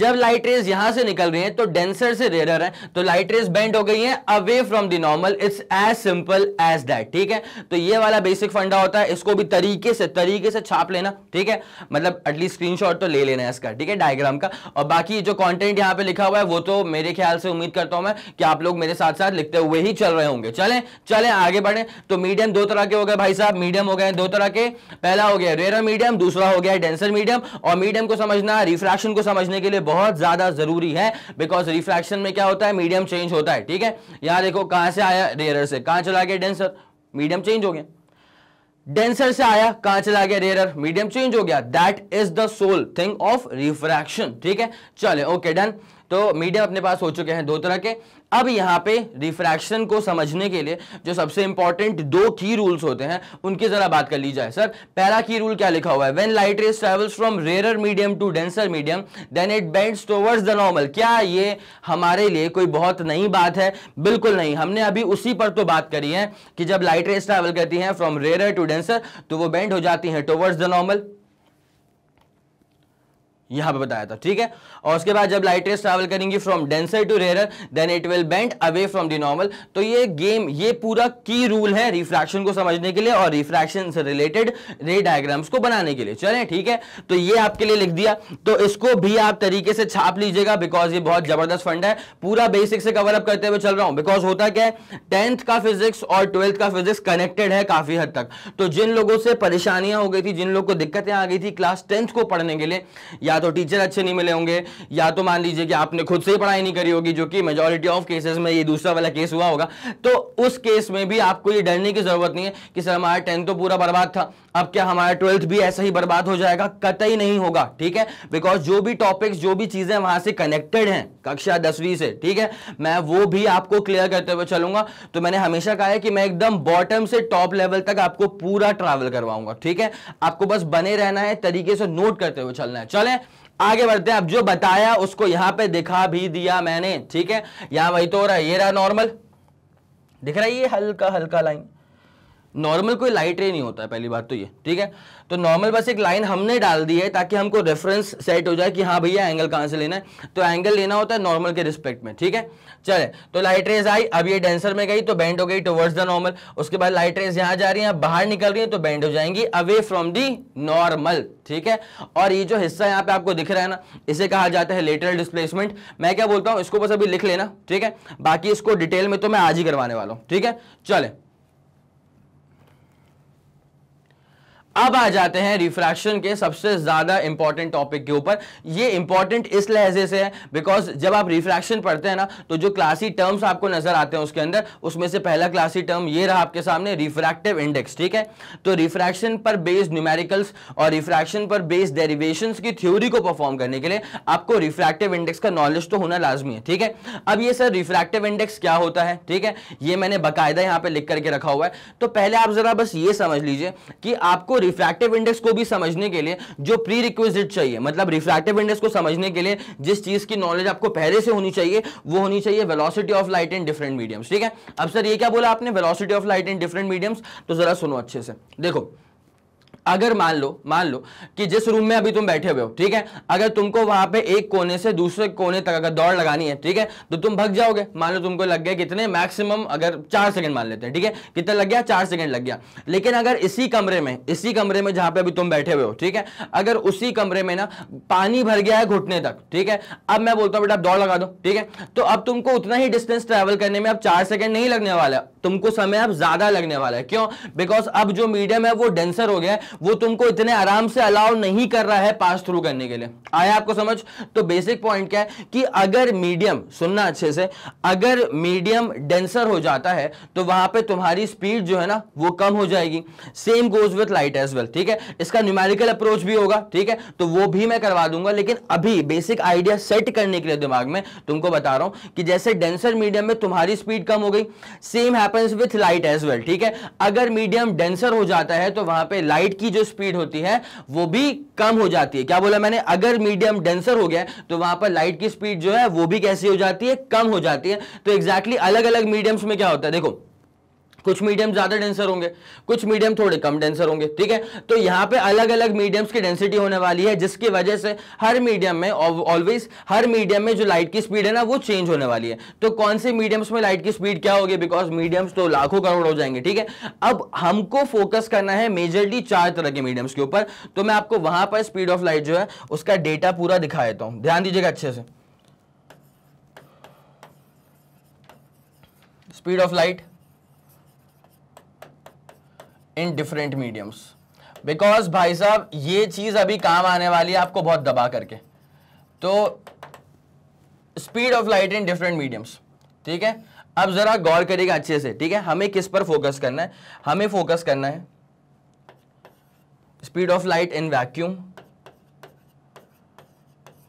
जब लाइट रेज यहां से निकल रही है तो डेंसर से रेयरर है, तो लाइट रेज बेंड हो गई है away from the normal, it's as simple as that, ठीक है। तो ये वाला बेसिक फंडा होता है, इसको भी तरीके से तरीके से छाप लेना, ठीक है, मतलब एटलीस्ट स्क्रीनशॉट तो ले लेना है इसका, ठीक है, डायग्राम का। और बाकी जो कॉन्टेंट यहाँ पे लिखा हुआ है वो तो मेरे ख्याल से, उम्मीद करता हूं मैं कि आप लोग मेरे साथ साथ लिखते हुए ही चल रहे होंगे। चले चले आगे बढ़े, तो मीडियम दो तरह के हो गए भाई साहब, मीडियम हो गए दो तरह के, पहला हो गया रेयरर मीडियम, दूसरा हो गया डेंसर मीडियम। और मीडियम को समझना, रिफ्रैक्शन को समझने के लिए लिए बहुत ज्यादा जरूरी है, बिकॉज रिफ्रैक्शन में क्या होता है, मीडियम चेंज होता है। ठीक है, यहां देखो कहां से आया, रेयरर से, कहां चला गया डेंसर, मीडियम चेंज हो गया। डेंसर से आया, कहां चला गया, रेयरर, मीडियम चेंज हो गया। That is the sole thing of refraction. ठीक है, चले ओके डन। तो मीडियम अपने पास हो चुके हैं दो तरह के। अब यहाँ पे रिफ्रैक्शन को समझने के लिए जो सबसे इंपॉर्टेंट दो की रूल्स होते हैं उनकी जरा बात कर ली जाए। सर पहला की रूल क्या लिखा हुआ है, when light rays travels from rarer medium to denser medium then it bends towards the normal. क्या ये हमारे लिए कोई बहुत नई बात है? बिल्कुल नहीं, हमने अभी उसी पर तो बात करी है कि जब लाइट रेज ट्रेवल करती है फ्रॉम रेयरर टू डेंसर तो वो बेंड हो जाती है टुवर्ड्स द नॉर्मल, यहां पे बताया था। ठीक है, और उसके बाद जब लाइट रेज ट्रैवल करेंगी from denser to rarer then it will bend away from the normal. तो ये गेम, ये पूरा की रूल है रिफ्रैक्शन को समझने के लिए और रिफ्रैक्शन से रिलेटेड रे डायग्राम्स को बनाने के लिए। चलें ठीक है, तो ये आपके लिए लिख दिया, तो इसको भी आप तरीके से छाप लीजिएगा बिकॉज ये बहुत जबरदस्त फंड है। पूरा बेसिक से कवर अप करते हुए चल रहा हूं बिकॉज होता क्या है, टेंथ का फिजिक्स और ट्वेल्थ का फिजिक्स कनेक्टेड है काफी हद तक। तो जिन लोगों से परेशानियां हो गई थी, जिन लोगों को दिक्कतें आ गई थी क्लास टेंथ को पढ़ने के लिए, या तो टीचर अच्छे नहीं मिले होंगे, या तो मान लीजिए कि आपने खुद से ही पढ़ाई नहीं करी होगी, जो कि मेजॉरिटी ऑफ केसेस में ये दूसरा वाला केस हुआ होगा, तो उस केस में भी आपको ये डरने की जरूरत नहीं है कि सर हमारा टेंथ तो पूरा बर्बाद था, अब क्या हमारा ट्वेल्थ भी ऐसा ही बर्बाद हो जाएगा? कतई नहीं होगा। ठीक है, बिकॉज जो भी टॉपिक्स, जो भी चीजें वहां से कनेक्टेड हैं कक्षा दसवीं से, ठीक है, मैं वो भी आपको क्लियर करते हुए चलूंगा। तो मैंने हमेशा कहा है कि मैं एकदम बॉटम से टॉप लेवल तक आपको पूरा ट्रैवल करवाऊंगा। ठीक है, आपको बस बने रहना है, तरीके से नोट करते हुए चलना है। चले आगे बढ़ते हैं। अब जो बताया उसको यहां पे दिखा भी दिया मैंने। ठीक है, यहां वही तो हो रहा है, ये रहा नॉर्मल, दिख रहा है ये हल्का हल्का लाइन। नॉर्मल कोई लाइट रे नहीं होता है, पहली बात तो ये। ठीक है, तो नॉर्मल बस एक लाइन हमने डाल दी है ताकि हमको रेफरेंस सेट हो जाए कि हाँ भैया एंगल कहाँ से लेना है, तो एंगल लेना होता है नॉर्मल के रिस्पेक्ट में। ठीक है, चले तो लाइट रेज आई, अब ये डेंसर में गई तो बेंड हो गई टुवर्ड्स द नॉर्मल। उसके बाद लाइट रेज यहाँ जा रही है, बाहर निकल रही है तो बेंड हो जाएंगी अवे फ्रॉम दी नॉर्मल। ठीक है, और ये जो हिस्सा यहाँ पे आपको दिख रहा है ना, इसे कहा जाता है लेटरल डिस्प्लेसमेंट। मैं क्या बोलता हूँ, इसको बस अभी लिख लेना। ठीक है, बाकी इसको डिटेल में तो मैं आज ही करवाने वाला हूँ। ठीक है, चले अब आ जाते हैं रिफ्रैक्शन के सबसे ज्यादा इंपॉर्टेंट टॉपिक के ऊपर। ये इंपॉर्टेंट इस लहजे से है बिकॉज जब आप रिफ्रैक्शन पढ़ते हैं ना, तो जो क्लासी टर्म्स आपको नजर आते हैं उसके अंदर, उसमें से पहला क्लासी टर्म ये रहा आपके सामने, रिफ्रैक्टिव इंडेक्स। ठीक है, तो रिफ्रैक्शन पर बेस्ड न्यूमेरिकल्स और रिफ्रैक्शन पर बेस्ड डेरिवेशन की थ्योरी को परफॉर्म करने के लिए आपको रिफ्रैक्टिव इंडेक्स का नॉलेज तो होना लाजमी है। ठीक है, अब ये सर रिफ्रैक्टिव इंडेक्स क्या होता है, ठीक है, ये मैंने बाकायदा यहाँ पे लिख करके रखा हुआ है। तो पहले आप जरा बस ये समझ लीजिए कि आपको रिफ्रैक्टिव इंडेक्स को भी समझने के लिए जो प्री रिक्विजिट चाहिए, मतलब रिफ्रैक्टिव इंडेक्स को समझने के लिए जिस चीज की नॉलेज आपको पहले से होनी चाहिए, वो होनी चाहिए velocity of light in different mediums. ठीक है, अब सर ये क्या बोला आपने, velocity of light in different mediums, तो जरा सुनो अच्छे से। देखो अगर मान लो मान लो कि जिस रूम में अभी तुम बैठे हुए हो, ठीक है, अगर तुमको वहां पे एक कोने से दूसरे कोने तक अगर दौड़ लगानी है, ठीक है, तो तुम भाग जाओगे। मान लो तुमको लग गया कितने, मैक्सिमम अगर चार सेकंड मान लेते हैं, ठीक है, कितना लग गया, चार सेकंड लग गया। लेकिन अगर इसी कमरे में इसी कमरे में जहां पे अभी तुम बैठे हुए हो, ठीक है, अगर उसी कमरे में ना पानी भर गया है घुटने तक, ठीक है, अब मैं बोलता हूँ बेटा आप दौड़ लगा दो, ठीक है, तो अब तुमको उतना ही डिस्टेंस ट्रेवल करने में अब चार सेकंड नहीं लगने वाला, तुमको समय अब ज्यादा लगने वाला है। क्यों? बिकॉज अब जो मीडियम है वो डेंसर हो गया है, वो तुमको इतने आराम से अलाउ नहीं कर रहा है पास थ्रू करने के लिए। आया आपको समझ? तो बेसिक पॉइंट क्या है कि अगर मीडियम, सुनना अच्छे से, अगर मीडियम डेंसर हो जाता है तो वहां पे तुम्हारी स्पीड जो है ना वो कम हो जाएगी। Same goes with light as well. ठीक है, इसका न्यूमेरिकल अप्रोच भी होगा, ठीक है, तो वो भी मैं करवा दूंगा, लेकिन अभी बेसिक आइडिया सेट करने के लिए दिमाग में तुमको बता रहा हूं कि जैसे डेंसर मीडियम में तुम्हारी स्पीड कम हो गई, same happens with light as well. ठीक है, अगर मीडियम डेंसर हो जाता है तो वहां पर लाइट की जो स्पीड होती है वो भी कम हो जाती है। क्या बोला मैंने? अगर मीडियम डेंसर हो गया तो वहां पर लाइट की स्पीड जो है वो भी कैसी हो जाती है, कम हो जाती है। तो एग्जैक्टली अलग अलग मीडियम्स में क्या होता है, देखो कुछ मीडियम ज्यादा डेंसर होंगे, कुछ मीडियम थोड़े कम डेंसर होंगे। ठीक है, तो यहाँ पे अलग अलग मीडियम्स की डेंसिटी होने वाली है, जिसकी वजह से हर मीडियम में ऑलवेज हर मीडियम में जो लाइट की स्पीड है ना वो चेंज होने वाली है। तो कौन से मीडियम्स में लाइट की स्पीड क्या होगी, बिकॉज मीडियम्स तो लाखों करोड़ हो जाएंगे। ठीक है, अब हमको फोकस करना है मेजरली चार तरह के मीडियम्स के ऊपर, तो मैं आपको वहां पर स्पीड ऑफ लाइट जो है उसका डेटा पूरा दिखा देता हूँ। ध्यान दीजिएगा अच्छे से। Speed of light in different mediums, because भाई साहब ये चीज अभी काम आने वाली है आपको बहुत दबा करके। तो speed of light in different mediums, ठीक है। अब जरा गौर करिएगा अच्छे से, ठीक है। हमें किस पर फोकस करना है? हमें फोकस करना है speed of light in vacuum.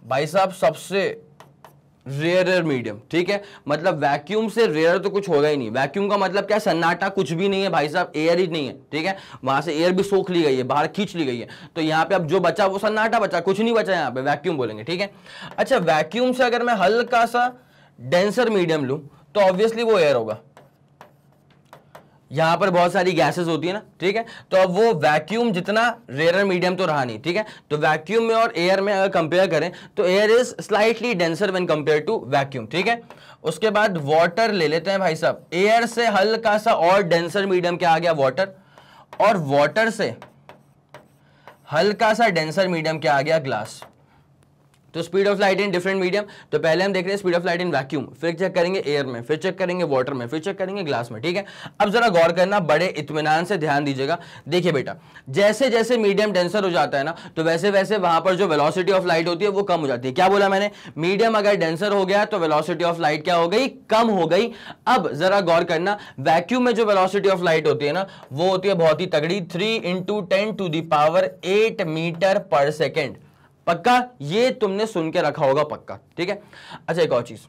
भाई साहब सबसे रेयर मीडियम, ठीक है। मतलब वैक्यूम से रेयर तो कुछ होगा ही नहीं। वैक्यूम का मतलब क्या? सन्नाटा, कुछ भी नहीं है भाई साहब, एयर ही नहीं है, ठीक है। वहां से एयर भी सोख ली गई है, बाहर खींच ली गई है, तो यहाँ पे अब जो बचा वो सन्नाटा बचा, कुछ नहीं बचा, यहाँ पे वैक्यूम बोलेंगे, ठीक है। अच्छा, वैक्यूम से अगर मैं हल्का सा डेंसर मीडियम लूँ तो ऑब्वियसली वो एयर होगा। यहाँ पर बहुत सारी गैसेस होती है ना, ठीक है। तो अब वो वैक्यूम जितना रेयर मीडियम तो रहा नहीं, ठीक है। तो वैक्यूम में और एयर में अगर कंपेयर करें तो air is slightly denser when compare to vacuum, ठीक है। उसके बाद वाटर ले लेते हैं भाई साहब। एयर से हल्का सा और डेंसर मीडियम क्या आ गया? वाटर। और वाटर से हल्का सा डेंसर मीडियम क्या आ गया? ग्लास। तो speed of light in different medium, तो पहले हम देख रहे हैं speed of light in vacuum, फिर चेक करेंगे एयर में, फिर चेक करेंगे वाटर में, फिर चेक करेंगे ग्लास में, ठीक है। अब जरा गौर करना, बड़े इत्मीनान से ध्यान दीजिएगा। देखिए बेटा, जैसे जैसे मीडियम डेंसर हो जाता है ना, तो वैसे वैसे वहां पर जो वेलोसिटी ऑफ लाइट होती है वो कम हो जाती है। क्या बोला मैंने? मीडियम अगर डेंसर हो गया तो वेलोसिटी ऑफ लाइट क्या हो गई? कम हो गई। अब जरा गौर करना, वैक्यूम में जो वेलोसिटी ऑफ लाइट होती है ना, वो होती है बहुत ही तगड़ी, three into ten to the power eight metre पर सेकेंड। पक्का ये तुमने सुन के रखा होगा, पक्का, ठीक है। अच्छा, एक और चीज,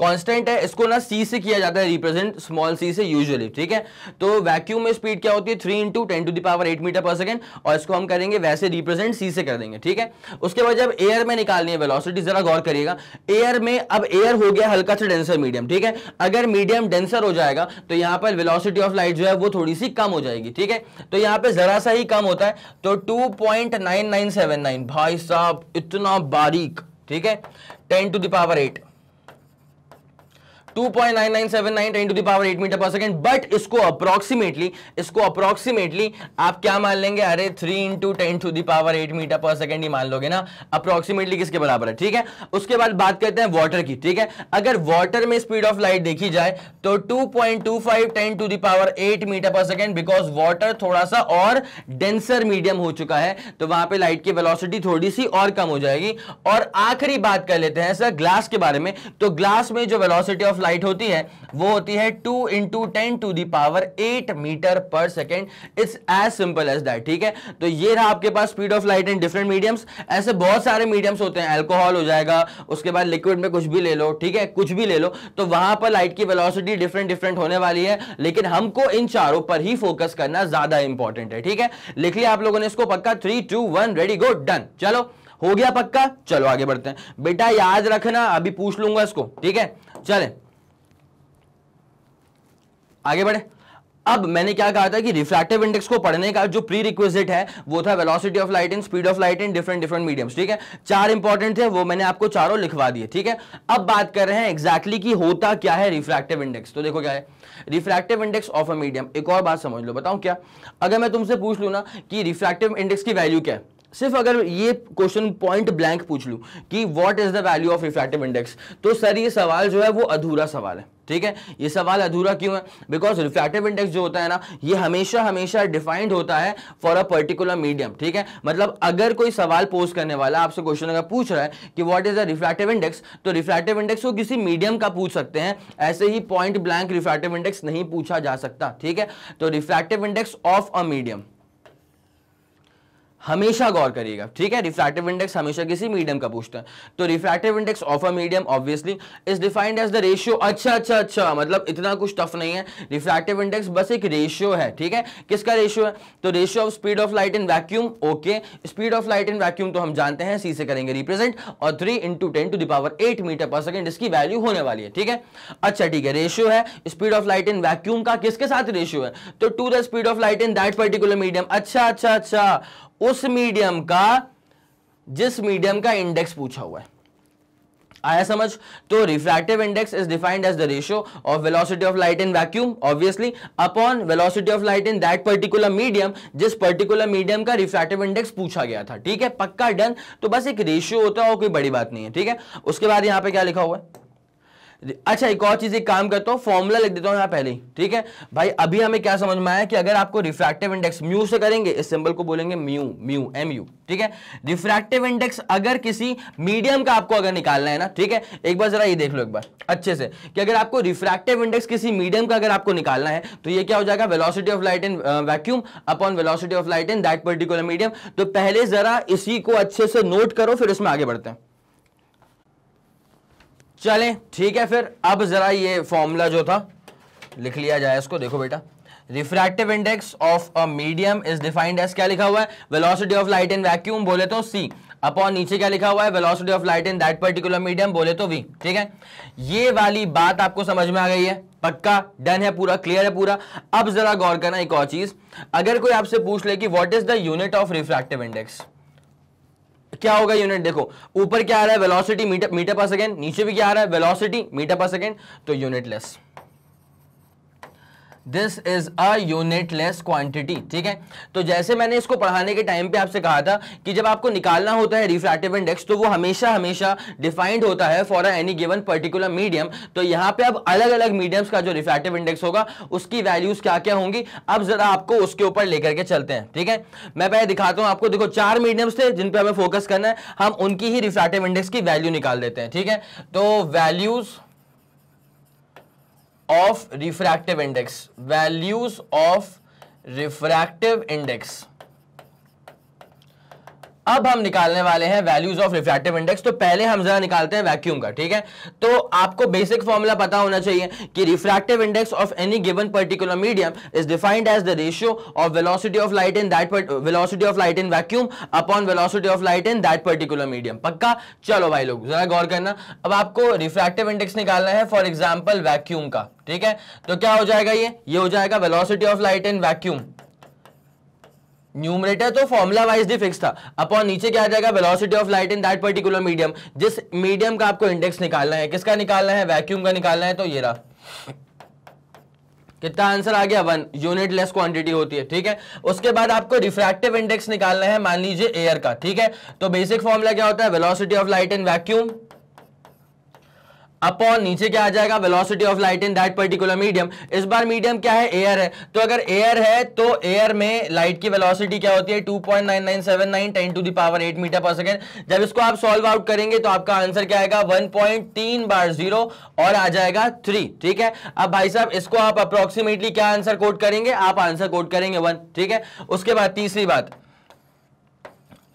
कांस्टेंट है, इसको ना सी से किया जाता है रिप्रेजेंट, स्मॉल सी से यूजुअली, ठीक है। तो वैक्यूम में स्पीड क्या होती है? Three into ten to the power eight metre पर सेकंड, और इसको हम करेंगे वैसे रिप्रेजेंट सी से कर देंगे, ठीक है। उसके बाद जब एयर में निकालनी है वेलोसिटी, जरा गौर करिएगा, एयर में अब एयर हो गया हल्का सा डेंसर मीडियम, ठीक है। अगर मीडियम डेंसर हो जाएगा तो यहाँ पर वेलोसिटी ऑफ लाइट जो है वो थोड़ी सी कम हो जाएगी, ठीक है। तो यहाँ पर जरा सा ही कम होता है, तो two point nine nine seven nine भाई साहब, इतना बारीक, ठीक है। Ten to the power eight two point nine nine seven nine ten to the power eight metre पर सेकंड। बट इसको अप्रोक्सीमेटली इसको अप्रोक्सीमेटली आप क्या मान लेंगे? अरे three into ten to the power eight metre पर सेकंड ही मान लोगे ना, अप्रोक्सीमेटली किसके बराबर है, ठीक है। उसके बाद बात करते हैं वाटर की, ठीक है। अगर वाटर में स्पीड ऑफ लाइट देखी जाए तो two point two five ten to the power eight metre पर सेकंड, बिकॉज वाटर थोड़ा सा और डेंसर मीडियम हो चुका है, तो वहां पर लाइट की वेलोसिटी थोड़ी सी और कम हो जाएगी। और आखिरी बात कर लेते हैं सर ग्लास के बारे में। तो ग्लास में जो वेलोसिटी ऑफ लाइट होती है वो होती है two into ten to the power eight metre पर second. It's as simple as that, ठीक है। तो ये रहा आपके पास speed of light in different mediums. ऐसे बहुत सारे मीडियम्स होते हैं, अल्कोहल हो जाएगा, उसके बाद लिक्विड में कुछ भी ले लो, ठीक है, कुछ भी ले लो, तो वहां पर लाइट की वेलोसिटी डिफरेंट डिफरेंट होने वाली है। लेकिन हमको इन चारों पर ही फोकस करना ज्यादा इंपॉर्टेंट है, ठीक है। लिख लिया आप लोगों ने इसको पक्का? Three two one ready go done. चलो, हो गया पक्का? चलो आगे बढ़ते हैं। बेटा याद रखना, अभी पूछ लूंगा इसको, ठीक है। चले आगे बढ़े। अब मैंने क्या कहा था कि रिफ्रैक्टिव इंडेक्स को पढ़ने का जो प्री रिक्विजिट है वो था velocity of light in speed of light in different different mediums, ठीक है। चार इंपॉर्टेंट थे, वो मैंने आपको चारों लिखवा दिए, ठीक है। अब बात कर रहे हैं एग्जैक्टली कि होता क्या है रिफ्रैक्टिव इंडेक्स। तो देखो क्या है refractive index of a medium. एक और बात समझ लो, बताऊं क्या? अगर मैं तुमसे पूछ लूँ ना कि रिफ्रैक्टिव इंडेक्स की वैल्यू क्या है, सिर्फ अगर ये क्वेश्चन पॉइंट ब्लैंक पूछ लूँ कि what is the value of refractive index, तो सर ये सवाल जो है वो अधूरा सवाल है, ठीक है। ये सवाल अधूरा क्यों है? बिकॉज रिफ्रैक्टिव इंडेक्स जो होता है ना, ये हमेशा हमेशा डिफाइंड होता है फॉर अ पर्टिकुलर मीडियम, ठीक है। मतलब अगर कोई सवाल पोज करने वाला आपसे क्वेश्चन अगर पूछ रहा है कि what is the refractive index, तो रिफ्रैक्टिव इंडेक्स वो किसी मीडियम का पूछ सकते हैं, ऐसे ही पॉइंट ब्लैंक रिफ्रैक्टिव इंडेक्स नहीं पूछा जा सकता, ठीक है। तो refractive index of a medium हमेशा गौर करिएगा, ठीक है। रिफ्रैक्टिव इंडेक्स हमेशा किसी मीडियम का पूछता है। तो refractive index of a medium obviously is defined as the ratio. अच्छा अच्छा अच्छा मतलब इतना कुछ टफ नहीं है। रिफ्रैक्टिव इंडेक्स बस एक रेशियो है, ठीक है। किसका रेशियो है? तो ratio of speed of light in vacuum. Okay, speed of light in vacuum तो हम जानते हैं, सी से करेंगे रिप्रेजेंट, और three into ten to the power eight metre पर सेकेंड इसकी वैल्यू होने वाली है, ठीक है। अच्छा ठीक है, रेशियो है speed of light in vacuum का, किसके साथ रेशियो है? तो to the speed of light in that particular medium. अच्छा अच्छा अच्छा उस मीडियम का जिस मीडियम का इंडेक्स पूछा हुआ है, आया समझ? तो refractive index is defined as the ratio of velocity of light in vacuum obviously upon velocity of light in that particular medium जिस पर्टिकुलर मीडियम का रिफ्रैक्टिव इंडेक्स पूछा गया था, ठीक है। पक्का डन। तो बस एक रेशियो होता है और कोई बड़ी बात नहीं है, ठीक है। उसके बाद यहां पे क्या लिखा हुआ है? अच्छा एक और चीज, एक काम करता हूँ फॉर्मूला लिख देता हूँ यहाँ पहले, ठीक है भाई। अभी हमें क्या समझ में आया कि अगर आपको रिफ्रैक्टिव इंडेक्स म्यू से करेंगे, इस सिंबल को बोलेंगे म्यू, म्यू एम यू, ठीक है। रिफ्रैक्टिव इंडेक्स अगर किसी मीडियम का आपको अगर निकालना है ना, ठीक है, एक बार जरा ये देख लो एक बार अच्छे से कि अगर आपको रिफ्रैक्टिव इंडेक्स किसी मीडियम का अगर आपको निकालना है तो ये क्या हो जाएगा, velocity of light in vacuum upon velocity of light in that particular medium. तो पहले जरा इसी को अच्छे से नोट करो, फिर इसमें आगे बढ़ते हैं। चलें ठीक है, फिर अब जरा ये फॉर्मूला जो था लिख लिया जाए इसको। देखो बेटा, refractive index of a medium is defined as, क्या लिखा हुआ है, velocity of light in vacuum बोले तो सी, अपॉन नीचे क्या लिखा हुआ है, velocity of light in that particular medium बोले तो वी, ठीक है। ये वाली बात आपको समझ में आ गई है, पक्का डन है, पूरा क्लियर है पूरा। अब जरा गौर करना एक और चीज, अगर कोई आपसे पूछ ले कि what is the unit of refractive index, क्या होगा यूनिट। देखो ऊपर क्या आ रहा है, वेलोसिटी मीटर मीटर पर सेकंड, नीचे भी क्या आ रहा है, वेलोसिटी मीटर पर सेकंड, तो unitless, this is a unitless quantity, ठीक है। तो जैसे मैंने इसको पढ़ाने के टाइम पे आपसे कहा था कि जब आपको निकालना होता है रिफ्रैक्टिव इंडेक्स तो वो हमेशा हमेशा डिफाइंड होता है for any given particular medium. तो यहाँ पे अब अलग अलग मीडियम्स का जो रिफ्रैक्टिव इंडेक्स होगा उसकी वैल्यूज क्या क्या होंगी, अब जरा आपको उसके ऊपर लेकर के चलते हैं, ठीक है। मैं पहले दिखाता हूँ आपको, देखो चार मीडियम्स थे जिन पर हमें फोकस करना है, हम उनकी ही रिफ्रैक्टिव इंडेक्स की वैल्यू निकाल देते हैं, ठीक है। तो values of refractive index, values of refractive index अब हम निकालने वाले हैं वैल्यूज ऑफ रिफ्रैक्टिव इंडेक्स। तो पहले हम जरा निकालते हैं वैक्यूम का, ठीक है। तो आपको बेसिक फॉर्मूला पता होना चाहिए कि refractive index of any given particular medium is defined as the ratio of velocity of light in that velocity of light in vacuum upon velocity of light in that particular medium, पक्का। चलो भाई लोग जरा गौर करना, अब आपको refractive index निकालना है फॉर एग्जाम्पल वैक्यूम का, ठीक है। तो क्या हो जाएगा, ये ये हो जाएगा velocity of light in vacuum, numerator तो फॉर्मुला वाइज भी फिक्स था, अपॉन नीचे क्या आ जाएगा, velocity of light in that particular medium, जिस मीडियम का आपको इंडेक्स निकालना है, किसका निकालना है, वैक्यूम का निकालना है। तो ये रहा, कितना आंसर आ गया, वन, यूनिटलेस क्वांटिटी होती है, ठीक है। उसके बाद आपको रिफ्रैक्टिव इंडेक्स निकालना है मान लीजिए एयर का, ठीक है। तो बेसिक फॉर्मुला क्या होता है, velocity of light in vacuum upon नीचे क्या आ जाएगा, velocity of light in that particular medium. इस बार मीडियम क्या है, एयर है, तो अगर एयर है तो एयर में लाइट की वेलोसिटी क्या होती है, two point nine nine seven nine ten to the power eight metre पर सेकंड। जब इसको आप सॉल्व आउट करेंगे तो आपका आंसर क्या आएगा, one point three bar zero और आ जाएगा थ्री, ठीक है। अब भाई साहब इसको आप अप्रोक्सीमेटली क्या आंसर कोट करेंगे, आप आंसर कोट करेंगे वन, ठीक है। उसके बाद तीसरी बात,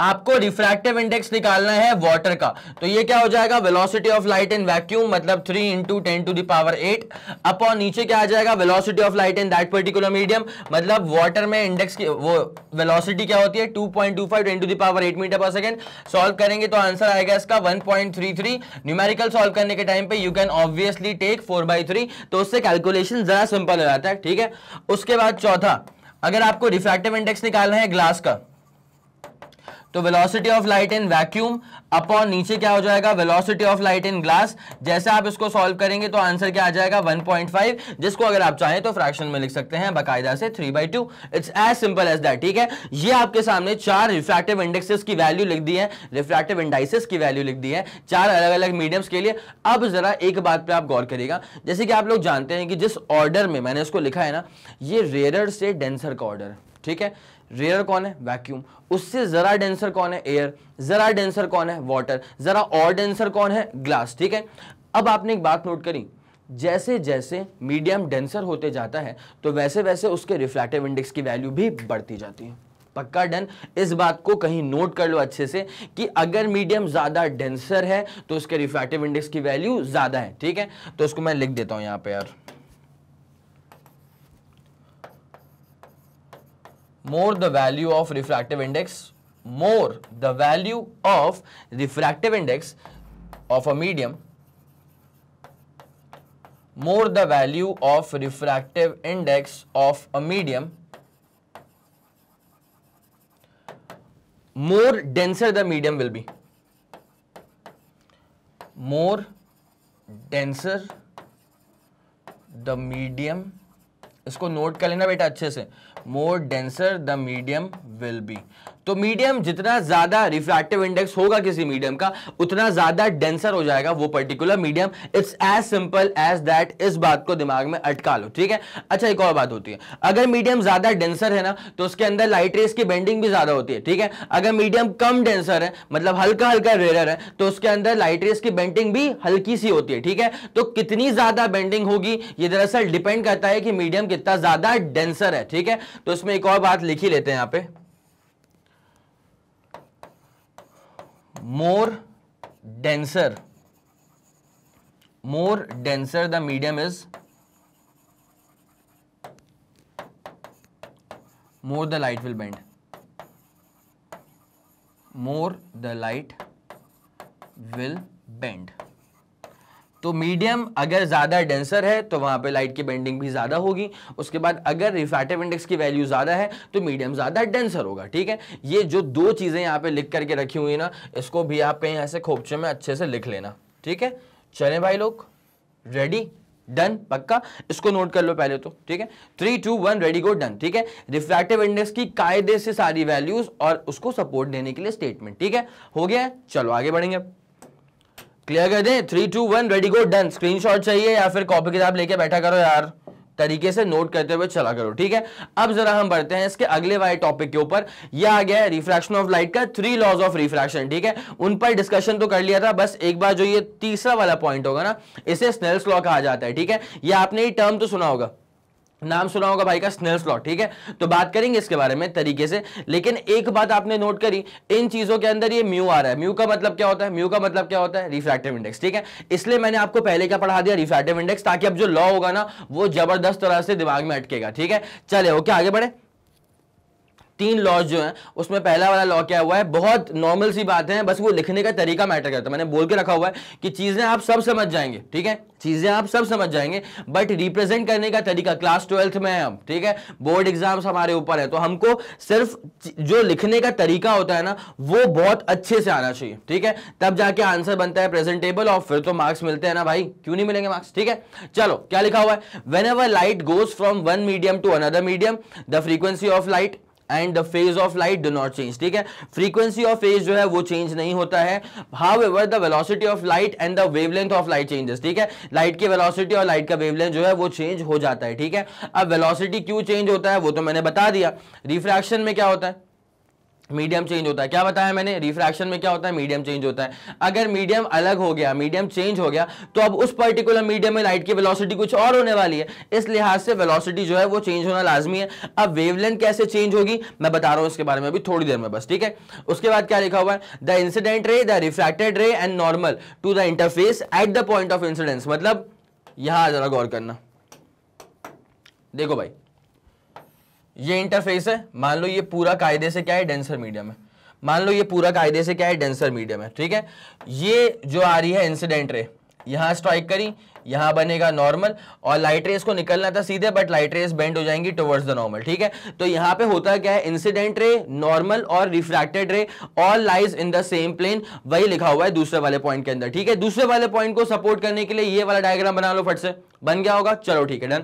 आपको रिफ्रैक्टिव इंडेक्स निकालना है वाटर का, तो ये क्या हो जाएगा, velocity of light in vacuum मतलब three into ten to the power eight upon नीचे क्या आ जाएगा, velocity of light in that particular medium, मतलब वाटर में इंडेक्स की वो वेलोसिटी क्या होती है, two point two five ten to the power eight metre पर सेकंड। सॉल्व करेंगे तो आंसर आएगा इसका one point three three. Numerical solve करने के टाइम पे you can obviously take four by three, तो उससे कैलकुलेशन जरा सिंपल हो जाता है, ठीक है। उसके बाद चौथा, अगर आपको रिफ्रैक्टिव इंडेक्स निकालना है ग्लास का तो velocity of light in vacuum upon नीचे क्या हो जाएगा, velocity of light in glass. जैसे आप इसको सॉल्व करेंगे तो आंसर क्या आ जाएगा, वन पॉइंट फाइव, जिसको अगर आप चाहें तो फ्रैक्शन में लिख सकते हैं बाकायदा से three by two. It's as simple as that, ठीक है। ये आपके सामने चार रिफ्रैक्टिव इंडेक्सेस की वैल्यू लिख दी है, रिफ्रैक्टिव इंडाइसेस की वैल्यू लिख दी है चार अलग अलग मीडियम्स के लिए। अब जरा एक बात पर आप गौर करिएगा, जैसे कि आप लोग जानते हैं कि जिस ऑर्डर में मैंने इसको लिखा है ना, ये रेयरर से डेंसर का ऑर्डर, ठीक है। रेयर कौन है, वैक्यूम, उससे जरा डेंसर कौन है, एयर, जरा डेंसर कौन है, वाटर, जरा और डेंसर कौन है, ग्लास, ठीक है। अब आपने एक बात नोट करी, जैसे जैसे मीडियम डेंसर होते जाता है तो वैसे वैसे उसके रिफ्रैक्टिव इंडेक्स की वैल्यू भी बढ़ती जाती है, पक्का डन। इस बात को कहीं नोट कर लो अच्छे से कि अगर मीडियम ज्यादा डेंसर है तो उसके रिफ्रैक्टिव इंडेक्स की वैल्यू ज्यादा है, ठीक है। तो उसको मैं लिख देता हूँ यहाँ पे यार, more the value of refractive index, more the value of refractive index of a medium, more the value of refractive index of a medium, more denser the medium will be, more denser the medium, इसको note कर लेना बेटा अच्छे से, more denser the medium will be. तो medium जितना ज्यादा refractive index होगा किसी मीडियम का उतना ज्यादा डेंसर हो जाएगा वो particular medium. It's as simple as that. इस बात को दिमाग में अटका लो, ठीक है. अच्छा, एक और बात होती है, अगर मीडियम ज्यादा डेंसर है ना तो उसके अंदर लाइट रेस की बेंडिंग भी ज्यादा होती है, ठीक है. अगर मीडियम कम डेंसर है, मतलब हल्का हल्का रेयर है, तो उसके अंदर लाइट रेस की बेंडिंग भी हल्की सी होती है, ठीक है. तो कितनी ज्यादा बेंडिंग होगी ये दरअसल डिपेंड करता है कि मीडियम कितना ज्यादा डेंसर है, ठीक है. तो इसमें एक और बात लिखी लेते हैं यहां पे, more denser more denser the medium is, more the light will bend more the light will bend. तो मीडियम अगर ज़्यादा डेंसर है तो वहाँ पे लाइट की बेंडिंग भी ज़्यादा होगी. उसके बाद अगर रिफ्रैक्टिव इंडेक्स की वैल्यू ज़्यादा है तो मीडियम ज़्यादा डेंसर होगा, ठीक है. ये जो दो चीज़ें यहाँ पे लिख करके रखी हुई ना, इसको भी आप कहीं ऐसे खोपचे में अच्छे से लिख लेना, ठीक है. चलें भाई लोग, रेडी, डन, पक्का. इसको नोट कर लो पहले तो, ठीक है. Three two one ready go done, ठीक है. रिफ्रैक्टिव इंडेक्स की कायदे से सारी वैल्यूज और उसको सपोर्ट देने के लिए स्टेटमेंट, ठीक है. हो गया, चलो आगे बढ़ेंगे. क्लियर कर दें, three two one ready go done. Screenshot चाहिए या फिर कॉपी किताब लेके बैठा करो यार, तरीके से नोट करते हुए चला करो, ठीक है. अब जरा हम बढ़ते हैं इसके अगले वाले टॉपिक के ऊपर. यह आ गया है रिफ्रैक्शन ऑफ लाइट का थ्री लॉज ऑफ रिफ्रैक्शन, ठीक है. उन पर डिस्कशन तो कर लिया था, बस एक बार जो ये तीसरा वाला पॉइंट होगा ना, इसे स्नेल्स लॉ कहा जाता है, ठीक है. ये आपने ये टर्म तो सुना होगा, नाम सुना होगा भाई का, स्नेल्स लॉ, ठीक है. तो बात करेंगे इसके बारे में तरीके से. लेकिन एक बात आपने नोट करी, इन चीजों के अंदर ये म्यू आ रहा है. म्यू का मतलब क्या होता है? म्यू का मतलब क्या होता है? रिफ्रैक्टिव इंडेक्स, ठीक है. इसलिए मैंने आपको पहले क्या पढ़ा दिया, रिफ्रैक्टिव इंडेक्स, ताकि अब जो लॉ होगा ना वो जबरदस्त तरह से दिमाग में अटकेगा, ठीक है. चले, ओके, आगे बढ़े. तीन लॉज जो हैं उसमें पहला वाला लॉ क्या हुआ है, बहुत नॉर्मल सी बात है, बस वो लिखने का तरीका मैटर करता है. मैंने बोल के रखा हुआ है कि चीज़ें आप सब समझ जाएंगे, ठीक है, चीज़ें आप सब समझ जाएंगे, बट रिप्रेजेंट करने का तरीका, क्लास ट्वेल्थ में है हम, ठीक है, बोर्ड एग्जाम्स हमारे ऊपर है, तो हमको सिर्फ जो लिखने का तरीका होता है ना वो बहुत अच्छे से आना चाहिए, ठीक है. तब जाके आंसर बनता है प्रेजेंटेबल और फिर तो मार्क्स मिलते हैं ना भाई, क्यों नहीं मिलेंगे मार्क्स, ठीक है. चलो, क्या लिखा हुआ है, whenever light goes from one medium to another medium the frequency of light and the phase of light do not change, ठीक है. फ्रीक्वेंसी ऑफ फेज जो है वो चेंज नहीं होता है. However the velocity of light and the wavelength of light changes, ठीक है. लाइट की वेलोसिटी और लाइट का वेवलेंथ जो है वो चेंज हो जाता है, ठीक है. अब वेलोसिटी क्यों चेंज होता है वो तो मैंने बता दिया. रिफ्रैक्शन में क्या होता है, मीडियम चेंज होता है, क्या बताया मैंने, रिफ्रैक्शन में क्या होता है, मीडियम चेंज होता है. अगर मीडियम अलग हो गया, मीडियम चेंज हो गया, तो अब उस पर्टिकुलर मीडियम में लाइट की वेलोसिटी कुछ और होने वाली है, इस लिहाज से वेलोसिटी जो है वो चेंज होना लाजमी है. अब वेवलेंथ कैसे चेंज होगी मैं बता रहा हूँ इसके बारे में अभी थोड़ी देर में बस, ठीक है. उसके बाद क्या लिखा हुआ है, the incident ray, the refracted ray and normal to the interface at the point of incidence. मतलब यहाँ जरा गौर करना, देखो भाई ये इंटरफेस है, मान लो ये पूरा कायदे से क्या है, डेंसर मीडियम है, मान लो ये पूरा कायदे से क्या है, डेंसर मीडियम है, ठीक है. ये जो आ रही है इंसिडेंट रे, यहाँ स्ट्राइक करी, यहाँ बनेगा नॉर्मल, और लाइट रेस को निकलना था सीधे, बट लाइट रेस बेंड हो जाएंगी टुवर्ड्स द नॉर्मल, ठीक है. तो यहाँ पे होता क्या है, इंसिडेंट रे, नॉर्मल और refracted ray all lies in the same plane, वही लिखा हुआ है दूसरे वाले पॉइंट के अंदर, ठीक है. दूसरे वाले पॉइंट को सपोर्ट करने के लिए ये वाला डायग्राम बना लो, फट से बन गया होगा, चलो ठीक है डन.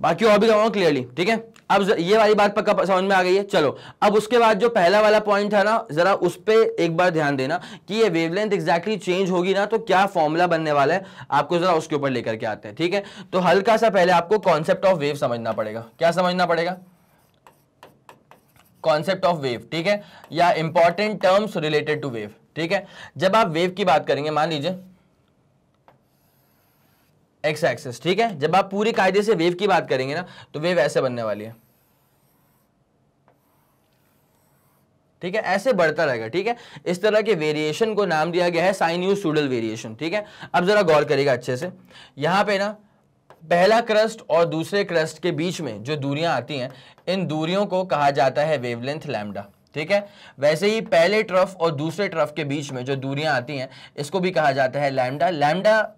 बाकी और भी कहूँगा क्लियरली, ठीक है. अब ये वाली बात पक्का समझ में आ गई है. चलो, अब उसके बाद जो पहला वाला पॉइंट था ना, जरा उस पर एक बार ध्यान देना कि ये वेवलेंथ एग्जैक्टली चेंज होगी ना तो क्या फॉर्मूला बनने वाला है, आपको जरा उसके ऊपर लेकर के आते हैं, ठीक है. तो हल्का सा पहले आपको कॉन्सेप्ट ऑफ वेव समझना पड़ेगा. क्या समझना पड़ेगा? कॉन्सेप्ट ऑफ वेव, ठीक है, या important terms related to wave, ठीक है. जब आप वेव की बात करेंगे, मान लीजिए एक्स एक्सिस, ठीक है, जब आप पूरे कायदे से वेव की बात करेंगे ना तो वेव ऐसे बनने वाली है, ठीक है, ऐसे बढ़ता रहेगा, ठीक है. इस तरह के वेरिएशन को नाम दिया गया है साइनुसॉइडल वेरिएशन, ठीक है. अब जरा गौर करेगा अच्छे से, यहां पे ना पहला क्रस्ट और दूसरे क्रस्ट के बीच में जो दूरियां आती हैं, इन दूरियों को कहा जाता है वेवलेंथ लैम्डा, ठीक है. वैसे ही पहले ट्रफ और दूसरे ट्रफ के बीच में जो दूरियां आती हैं इसको भी कहा जाता है लैम्डा. लैम्डा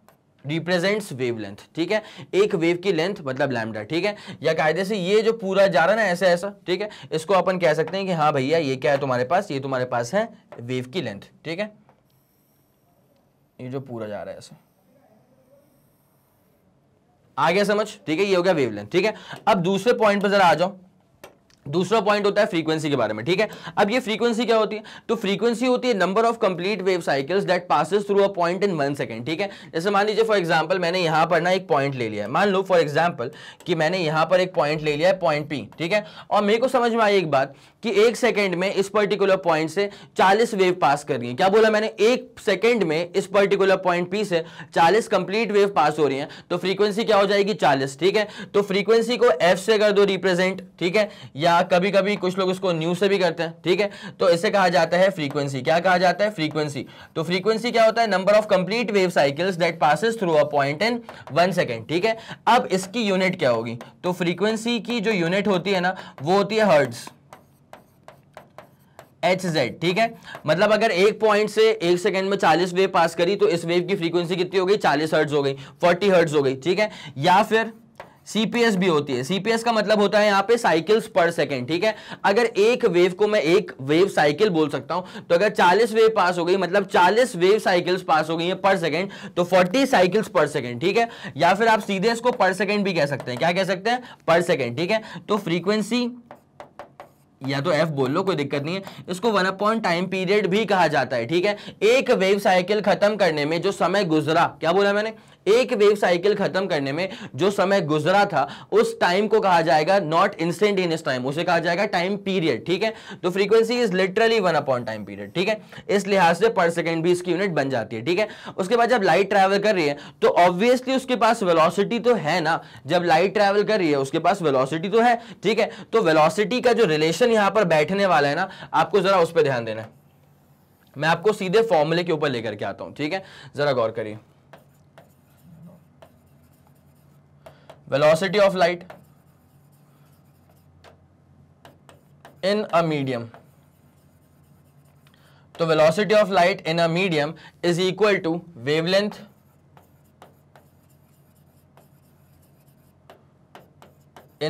रिप्रेजेंट्स वेवलेंथ, ठीक है, एक वेव की लेंथ मतलब लैम्डा, ठीक है. या कायदे से ये जो पूरा जा रहा है ना ऐसे ऐसा, ठीक है, इसको अपन कह सकते हैं कि हाँ भैया ये क्या है तुम्हारे पास, ये तुम्हारे पास है वेव की लेंथ, ठीक है, ये जो पूरा जा रहा है ऐसे, आ गया समझ, ठीक है, ये हो गया वेवलेंथ, ठीक है. अब दूसरे पॉइंट पर जरा आ जाओ, दूसरा पॉइंट होता है फ्रीक्वेंसी के बारे में, ठीक है। अब ये फ्रीक्वेंसी क्या होती है? तो फ्रीक्वेंसी होती है number of complete wave cycles that passes through a point in one second, ठीक है। जैसे मान लीजिए फॉर एग्जांपल मैंने यहाँ पर ना एक पॉइंट ले लिया है, मान लो फॉर एग्जांपल कि मैंने यहाँ पर एक पॉइंट ले लिया है पॉइंट पी, ठीक है। और मेरे को समझ में आई एक बात कि एक सेकेंड में इस पर्टिकुलर पॉइंट से चालीस वेव पास कर रही है। क्या बोला मैंने? एक सेकेंड में इस पर्टिकुलर पॉइंट पी से चालीस कंप्लीट वेव पास हो रही है, तो फ्रीक्वेंसी क्या हो जाएगी? चालीस, ठीक है। तो फ्रीक्वेंसी को एफ से कर दो रिप्रेजेंट, ठीक है, या कभी कभी कुछ लोग इसको न्यू से भी करते हैं, ठीक है। तो इसे कहा जाता है फ्रीक्वेंसी। क्या कहा जाता है? फ्रीक्वेंसी। तो फ्रीक्वेंसी क्या होता है? Number of complete wave cycles that passes through a point in one second, ठीक है। अब इसकी यूनिट क्या होगी? तो फ्रीक्वेंसी की जो यूनिट होती है ना वो होती है हर्ट्ज, एच जेड, ठीक है। मतलब अगर एक पॉइंट से एक सेकंड में चालीस वेव पास करी तो इस वेव की फ्रीक्वेंसी कितनी हो गई? चालीस हर्ट्ज हो गई, चालीस हर्ट्ज हो गई, ठीक है। या फिर सीपीएस भी होती है। सीपीएस का मतलब होता है यहाँ पे साइकिल्स पर सेकेंड, ठीक है। अगर एक वेव को मैं एक वेव साइकिल बोल सकता हूं, तो अगर चालीस वेव पास हो गई मतलब चालीस वेव साइकिल्स पास हो गई है पर सेकेंड, तो चालीस साइकिल्स पर सेकेंड, ठीक है। या फिर आप सीधे इसको पर सेकेंड भी कह सकते हैं। क्या कह सकते हैं? पर सेकेंड, ठीक है। तो फ्रीक्वेंसी या तो एफ बोल लो, कोई दिक्कत नहीं है। इसको वन अपॉन टाइम पीरियड भी कहा जाता है, ठीक है। एक वेव साइकिल खत्म करने में जो समय गुजरा, क्या बोला मैंने? एक वेव साइकिल खत्म करने में जो समय गुजरा था उस टाइम को कहा जाएगा नॉट इंस्टेंटेनियस टाइम, उसे कहा जाएगा टाइम पीरियड, ठीक है। तो frequency is literally one upon time period, ठीक है। इस लिहाज से पर सेकेंड भी इसकी यूनिट बन जाती है, ठीक है। उसके बाद जब लाइट ट्रैवल कर रही है तो ऑब्वियसली उसके पास वेलोसिटी तो है ना, जब लाइट ट्रैवल कर रही है उसके पास वेलोसिटी तो है, ठीक है। तो वेलोसिटी का जो रिलेशन यहां पर बैठने वाला है ना, आपको जरा उस पर ध्यान देना है। मैं आपको सीधे फॉर्मूले के ऊपर लेकर के आता हूं, ठीक है। जरा गौर करिए, velocity of light in a medium, तो velocity of light in a medium is equal to wavelength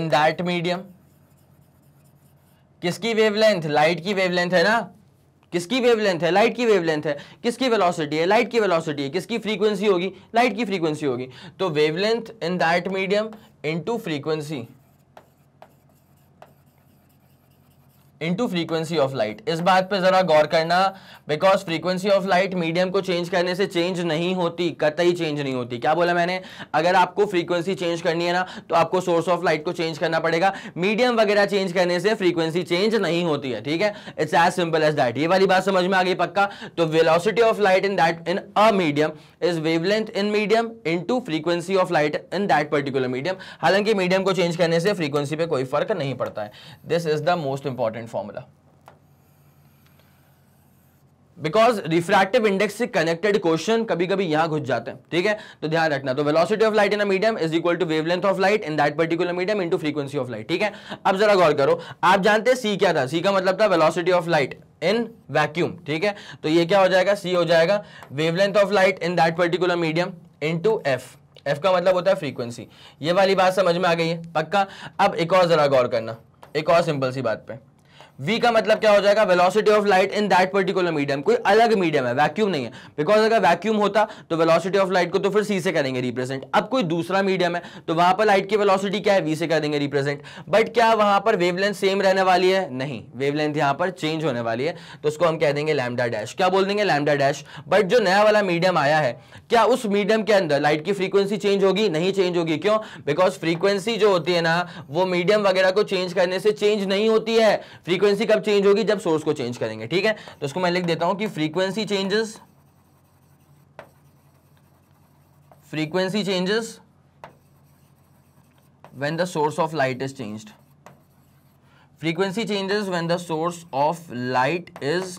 in that medium। किसकी wavelength? light की wavelength है ना। किसकी वेवलेंथ है? लाइट की वेवलेंथ है। किसकी वेलोसिटी है? लाइट की वेलोसिटी है। किसकी फ्रीक्वेंसी होगी? लाइट की फ्रीक्वेंसी होगी। तो wavelength in that medium into frequency into frequency of light. इस बात पे जरा गौर करना, because frequency of light medium को चेंज करने से चेंज नहीं होती, कतई चेंज नहीं होती। क्या बोला मैंने? अगर आपको फ्रीक्वेंसी चेंज करनी है ना तो आपको सोर्स ऑफ लाइट को चेंज करना पड़ेगा। मीडियम वगैरह चेंज करने से फ्रीक्वेंसी चेंज नहीं होती है, ठीक है। It's as simple as that. ये वाली बात समझ में आ गई पक्का। तो velocity of light in that in a medium is wavelength in medium into frequency of light in that particular medium. हालांकि मीडियम को चेंज करने से फ्रीक्वेंसी पे कोई फर्क नहीं पड़ता है। This is the most important formula, because refractive index से कनेक्टेड क्वेश्चन कभी कभी यहां घुस जाते हैं, ठीक है। तो ध्यान रखना, तो velocity of light in a medium is equal to wavelength of light in that particular medium into frequency of light, ठीक है। अब जरा गौर करो, आप जानते हैं सी क्या था? सी का मतलब था velocity of light in vacuum, ठीक है। तो ये क्या हो जाएगा? सी हो जाएगा wavelength of light in that particular medium into F. F का मतलब होता है फ्रीक्वेंसी। ये वाली बात समझ में आ गई है पक्का। अब एक और जरा गौर करना, एक और सिंपल सी बात पे। V का मतलब क्या हो जाएगा? Velocity of light in that particular medium. कोई अलग मीडियम है, वैक्यूम नहीं है, बिकॉज अगर वैक्यूम होता तो वेलोसिटी ऑफ लाइट को तो फिर C से करेंगे रिप्रेजेंट। अब कोई दूसरा मीडियम है तो वहां पर लाइट की वेलोसिटी क्या है? V से करेंगे रिप्रेजेंट। बट क्या वहां पर वेवलेंथ सेम रहने वाली है? नहीं, वेवलेंथ यहां पर चेंज होने वाली है, तो उसको हम कह देंगे लैम्डा डैश। क्या बोल देंगे? Lambda dash. बट जो नया वाला मीडियम आया है, क्या उस मीडियम के अंदर लाइट की फ्रीक्वेंसी चेंज होगी? नहीं चेंज होगी। क्यों? बिकॉज फ्रीक्वेंसी जो होती है ना वो मीडियम वगैरह को चेंज करने से चेंज नहीं होती है। फ्रीक्वेंसी फ्रीक्वेंसी कब चेंज होगी? जब सोर्स को चेंज करेंगे, ठीक है। तो इसको मैं लिख देता हूं कि frequency changes frequency changes when the source of light is changed. Frequency changes when the source of light is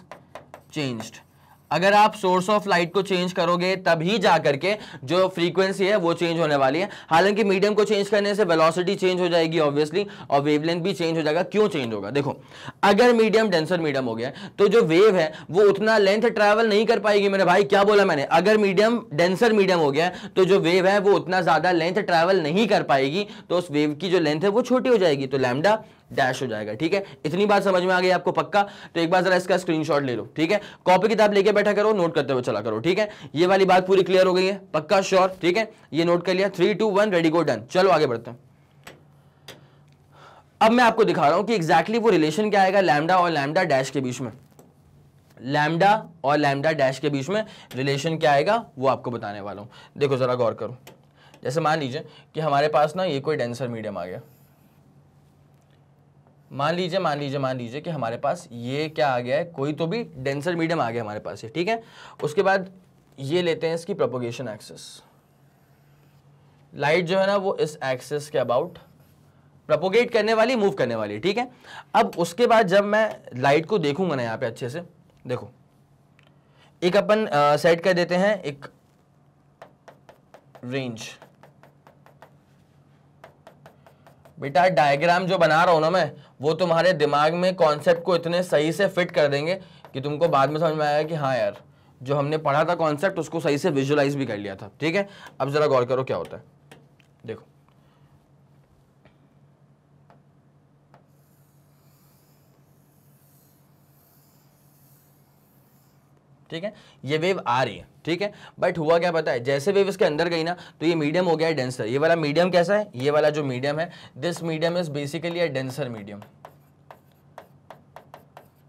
changed. अगर आप सोर्स ऑफ लाइट को चेंज करोगे तभी जा करके जो फ्रीक्वेंसी है वो चेंज होने वाली है। हालांकि मीडियम को चेंज करने से वेलोसिटी चेंज हो जाएगी ऑब्वियसली, और वेवलेंथ भी चेंज हो जाएगा। क्यों चेंज होगा? देखो, अगर मीडियम डेंसर मीडियम हो गया तो जो वेव है वो उतना लेंथ ट्रैवल नहीं कर पाएगी मेरे भाई। क्या बोला मैंने? अगर मीडियम डेंसर मीडियम हो गया तो जो वेव है वो उतना ज्यादा लेंथ ट्रैवल नहीं कर पाएगी, तो उस वेव की जो लेंथ है वो छोटी हो जाएगी, तो लैम्डा डैश हो जाएगा, ठीक है। इतनी बात समझ में आ गई आपको पक्का। तो एक बार जरा इसका स्क्रीनशॉट ले लो, ठीक है। कॉपी किताब लेके बैठा करो, नोट करते हुए चला करो, ठीक है। ये वाली बात पूरी क्लियर हो गई है पक्का, श्योर, ठीक है। ये नोट कर लिया, three two one ready go done. चलो आगे बढ़ते हैं। अब मैं आपको दिखा रहा हूं कि एग्जैक्टली वो रिलेशन क्या आएगा लैम्डा और लैम्डा डैश के बीच में, लैम्डा और लैम्डा डैश के बीच में रिलेशन क्या आएगा वो आपको बताने वाला हूँ। देखो ज़रा गौर करो, जैसे मान लीजिए कि हमारे पास ना ये कोई डेंसर मीडियम आ गया, मान लीजिए मान लीजिए मान लीजिए कि हमारे पास ये क्या आ गया है, कोई तो भी डेंसर मीडियम आ गया हमारे पास ये, ठीक है। उसके बाद ये लेते हैं इसकी प्रोपोगेशन एक्सेस, लाइट जो है ना वो इस एक्सेस के अबाउट प्रोपोगेट करने वाली, मूव करने वाली, ठीक है। अब उसके बाद जब मैं लाइट को देखूंगा ना यहाँ पे अच्छे से, देखो एक अपन सेट कर देते हैं एक रेंज। बेटा डायग्राम जो बना रहा हूं ना मैं, वो तुम्हारे दिमाग में कॉन्सेप्ट को इतने सही से फिट कर देंगे कि तुमको बाद में समझ में आएगा कि हाँ यार जो हमने पढ़ा था कॉन्सेप्ट उसको सही से विजुअलाइज भी कर लिया था, ठीक है। अब जरा गौर करो क्या होता है, देखो ठीक है ये वेव आ रही है, ठीक है। बट हुआ क्या पता है, जैसे वेव इसके अंदर गई ना तो ये मीडियम हो गया है डेंसर। ये वाला मीडियम कैसा है, ये वाला जो मीडियम है this medium is basically a denser medium.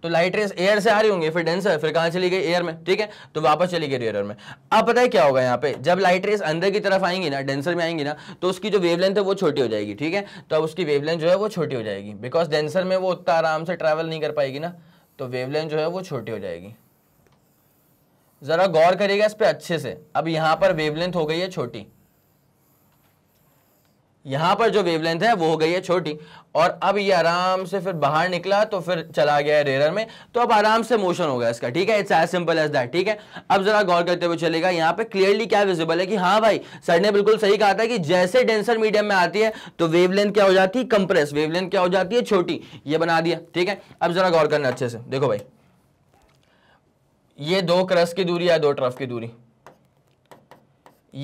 तो लाइट रेस एयर से आ रही होंगी, फिर डेंसर, फिर कहाँ चली गई एयर में, ठीक है, तो वापस चली गई एयर में। अब पता है क्या होगा यहाँ पे, जब लाइट रेस अंदर की तरफ आएंगी ना, डेंसर में आएंगी ना, तो उसकी जो वेवलेंथ है वो छोटी हो जाएगी, ठीक है। तो अब उसकी वेवलेंथ जो है वो छोटी हो जाएगी, बिकॉज डेंसर में वो उतना आराम से ट्रैवल नहीं कर पाएगी ना, तो वेवलेंथ जो है वो छोटी हो जाएगी। जरा गौर करिएगा इस पर अच्छे से। अब यहाँ पर वेवलेंथ हो गई है छोटी, यहाँ पर जो वेवलेंथ है वो हो गई है छोटी, और अब ये आराम से फिर बाहर निकला तो फिर चला गया है रेयर में, तो अब आराम से मोशन होगा इसका, ठीक है। It's as simple as that, ठीक है। अब जरा गौर करते हुए चलेगा, यहाँ पे क्लियरली क्या विजिबल है कि हाँ भाई सर ने बिल्कुल सही कहा था कि जैसे डेंसर मीडियम में आती है तो वेवलेंथ क्या हो जाती है, कंप्रेस, वेवलेंथ क्या हो जाती है, छोटी, ये बना दिया, ठीक है। अब जरा गौर करना अच्छे से, देखो भाई ये दो क्रस्ट की दूरी या दो ट्रफ की दूरी,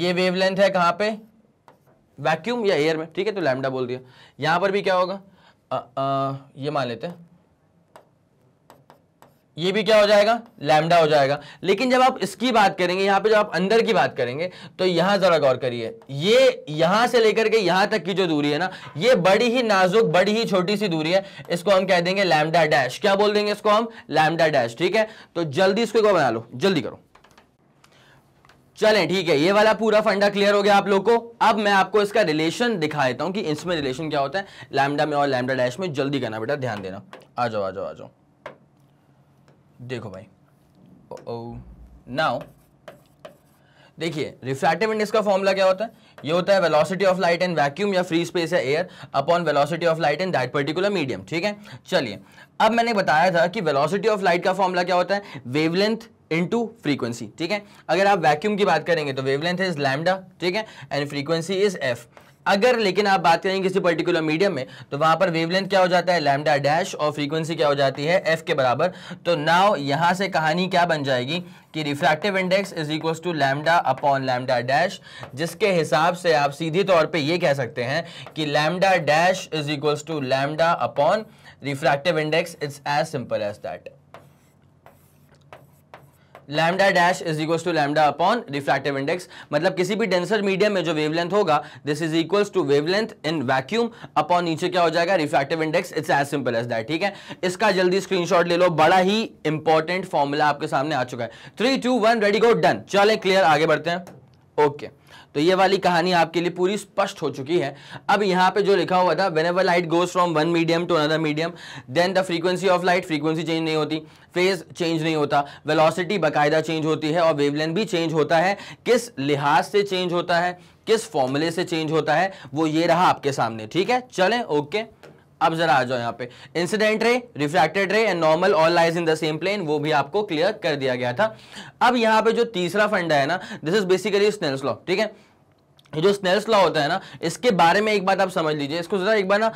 ये वेवलेंथ है कहाँ पे, वैक्यूम या एयर में, ठीक है, तो लैम्डा बोल दिया। यहाँ पर भी क्या होगा, आ, आ, ये मान लेते हैं ये भी क्या हो जाएगा, लैम्डा हो जाएगा। लेकिन जब आप इसकी बात करेंगे, यहाँ पे जब आप अंदर की बात करेंगे तो यहाँ जरा गौर करिए, ये यहाँ से लेकर के यहाँ तक की जो दूरी है ना, ये बड़ी ही नाजुक, बड़ी ही छोटी सी दूरी है, इसको हम कह देंगे लैम्डा डैश। क्या बोल देंगे इसको हम, लैम्डा डैश, ठीक है। तो जल्दी इसको एक बना लो, जल्दी करो, चलें, ठीक है। ये वाला पूरा फंडा क्लियर हो गया आप लोग को। अब मैं आपको इसका रिलेशन दिखा देता हूँ कि इसमें रिलेशन क्या होता है लैम्डा में और लैम्डा डैश में। जल्दी करना बेटा, ध्यान देना, आ जाओ आ जाओ आ जाओ। देखो भाई नाउ देखिए रिफ्रैक्टिव इंडेक्स का फॉर्मूला क्या होता है, ये होता है velocity of light in vacuum या फ्री स्पेस या air upon velocity of light in that particular medium, ठीक है। चलिए अब मैंने बताया था कि वेलोसिटी ऑफ लाइट का फॉर्मूला क्या होता है, वेवलेंथ इनटू फ्रीक्वेंसी, ठीक है। अगर आप वैक्यूम की बात करेंगे तो वेवलेंथ इज लैम्डा, ठीक है, एंड फ्रीक्वेंसी इज एफ। अगर लेकिन आप बात करेंगे किसी पर्टिकुलर मीडियम में तो वहां पर वेवलेंथ क्या हो जाता है, लैम्डा डैश, और फ्रीक्वेंसी क्या हो जाती है, एफ के बराबर। तो नाउ यहां से कहानी क्या बन जाएगी कि refractive index is equals to lambda upon lambda dash, जिसके हिसाब से आप सीधे तौर पे ये कह सकते हैं कि lambda dash is equals to lambda upon refractive index. It's as simple as that, lambda dash is equals to lambda upon refractive index. मतलब किसी भी डेंसर मीडियम में जो वेवलेंथ होगा this is equals to wavelength in vacuum upon नीचे क्या हो जाएगा, refractive index. It's as simple as that, ठीक है। इसका जल्दी स्क्रीनशॉट ले लो, बड़ा ही इंपॉर्टेंट फॉर्मूला आपके सामने आ चुका है। Three two one ready go done, चले क्लियर, आगे बढ़ते हैं। ओके तो ये वाली कहानी आपके लिए पूरी स्पष्ट हो चुकी है। अब यहाँ पे जो लिखा हुआ था whenever light goes from one medium to another medium then the frequency of light, frequency change नहीं होती, फेज चेंज नहीं होता, वेलोसिटी बाकायदा चेंज होती है और वेवलेंथ भी चेंज होता है। किस लिहाज से चेंज होता है, किस फॉर्मूले से चेंज होता है, वो ये रहा आपके सामने, ठीक है। चलें ओके, अब जरा आ जाओ यहाँ पे, incident ray, refracted ray and normal all lies in the same plane, वो भी आपको क्लियर कर दिया गया था। अब यहाँ पे जो तीसरा फंडा है ना, this is basically Snell's law, ठीक है। जो स्नेल्स लॉ होता है ना, इसके बारे में एक बात आप समझ लीजिए, इसको जरा एक बार ना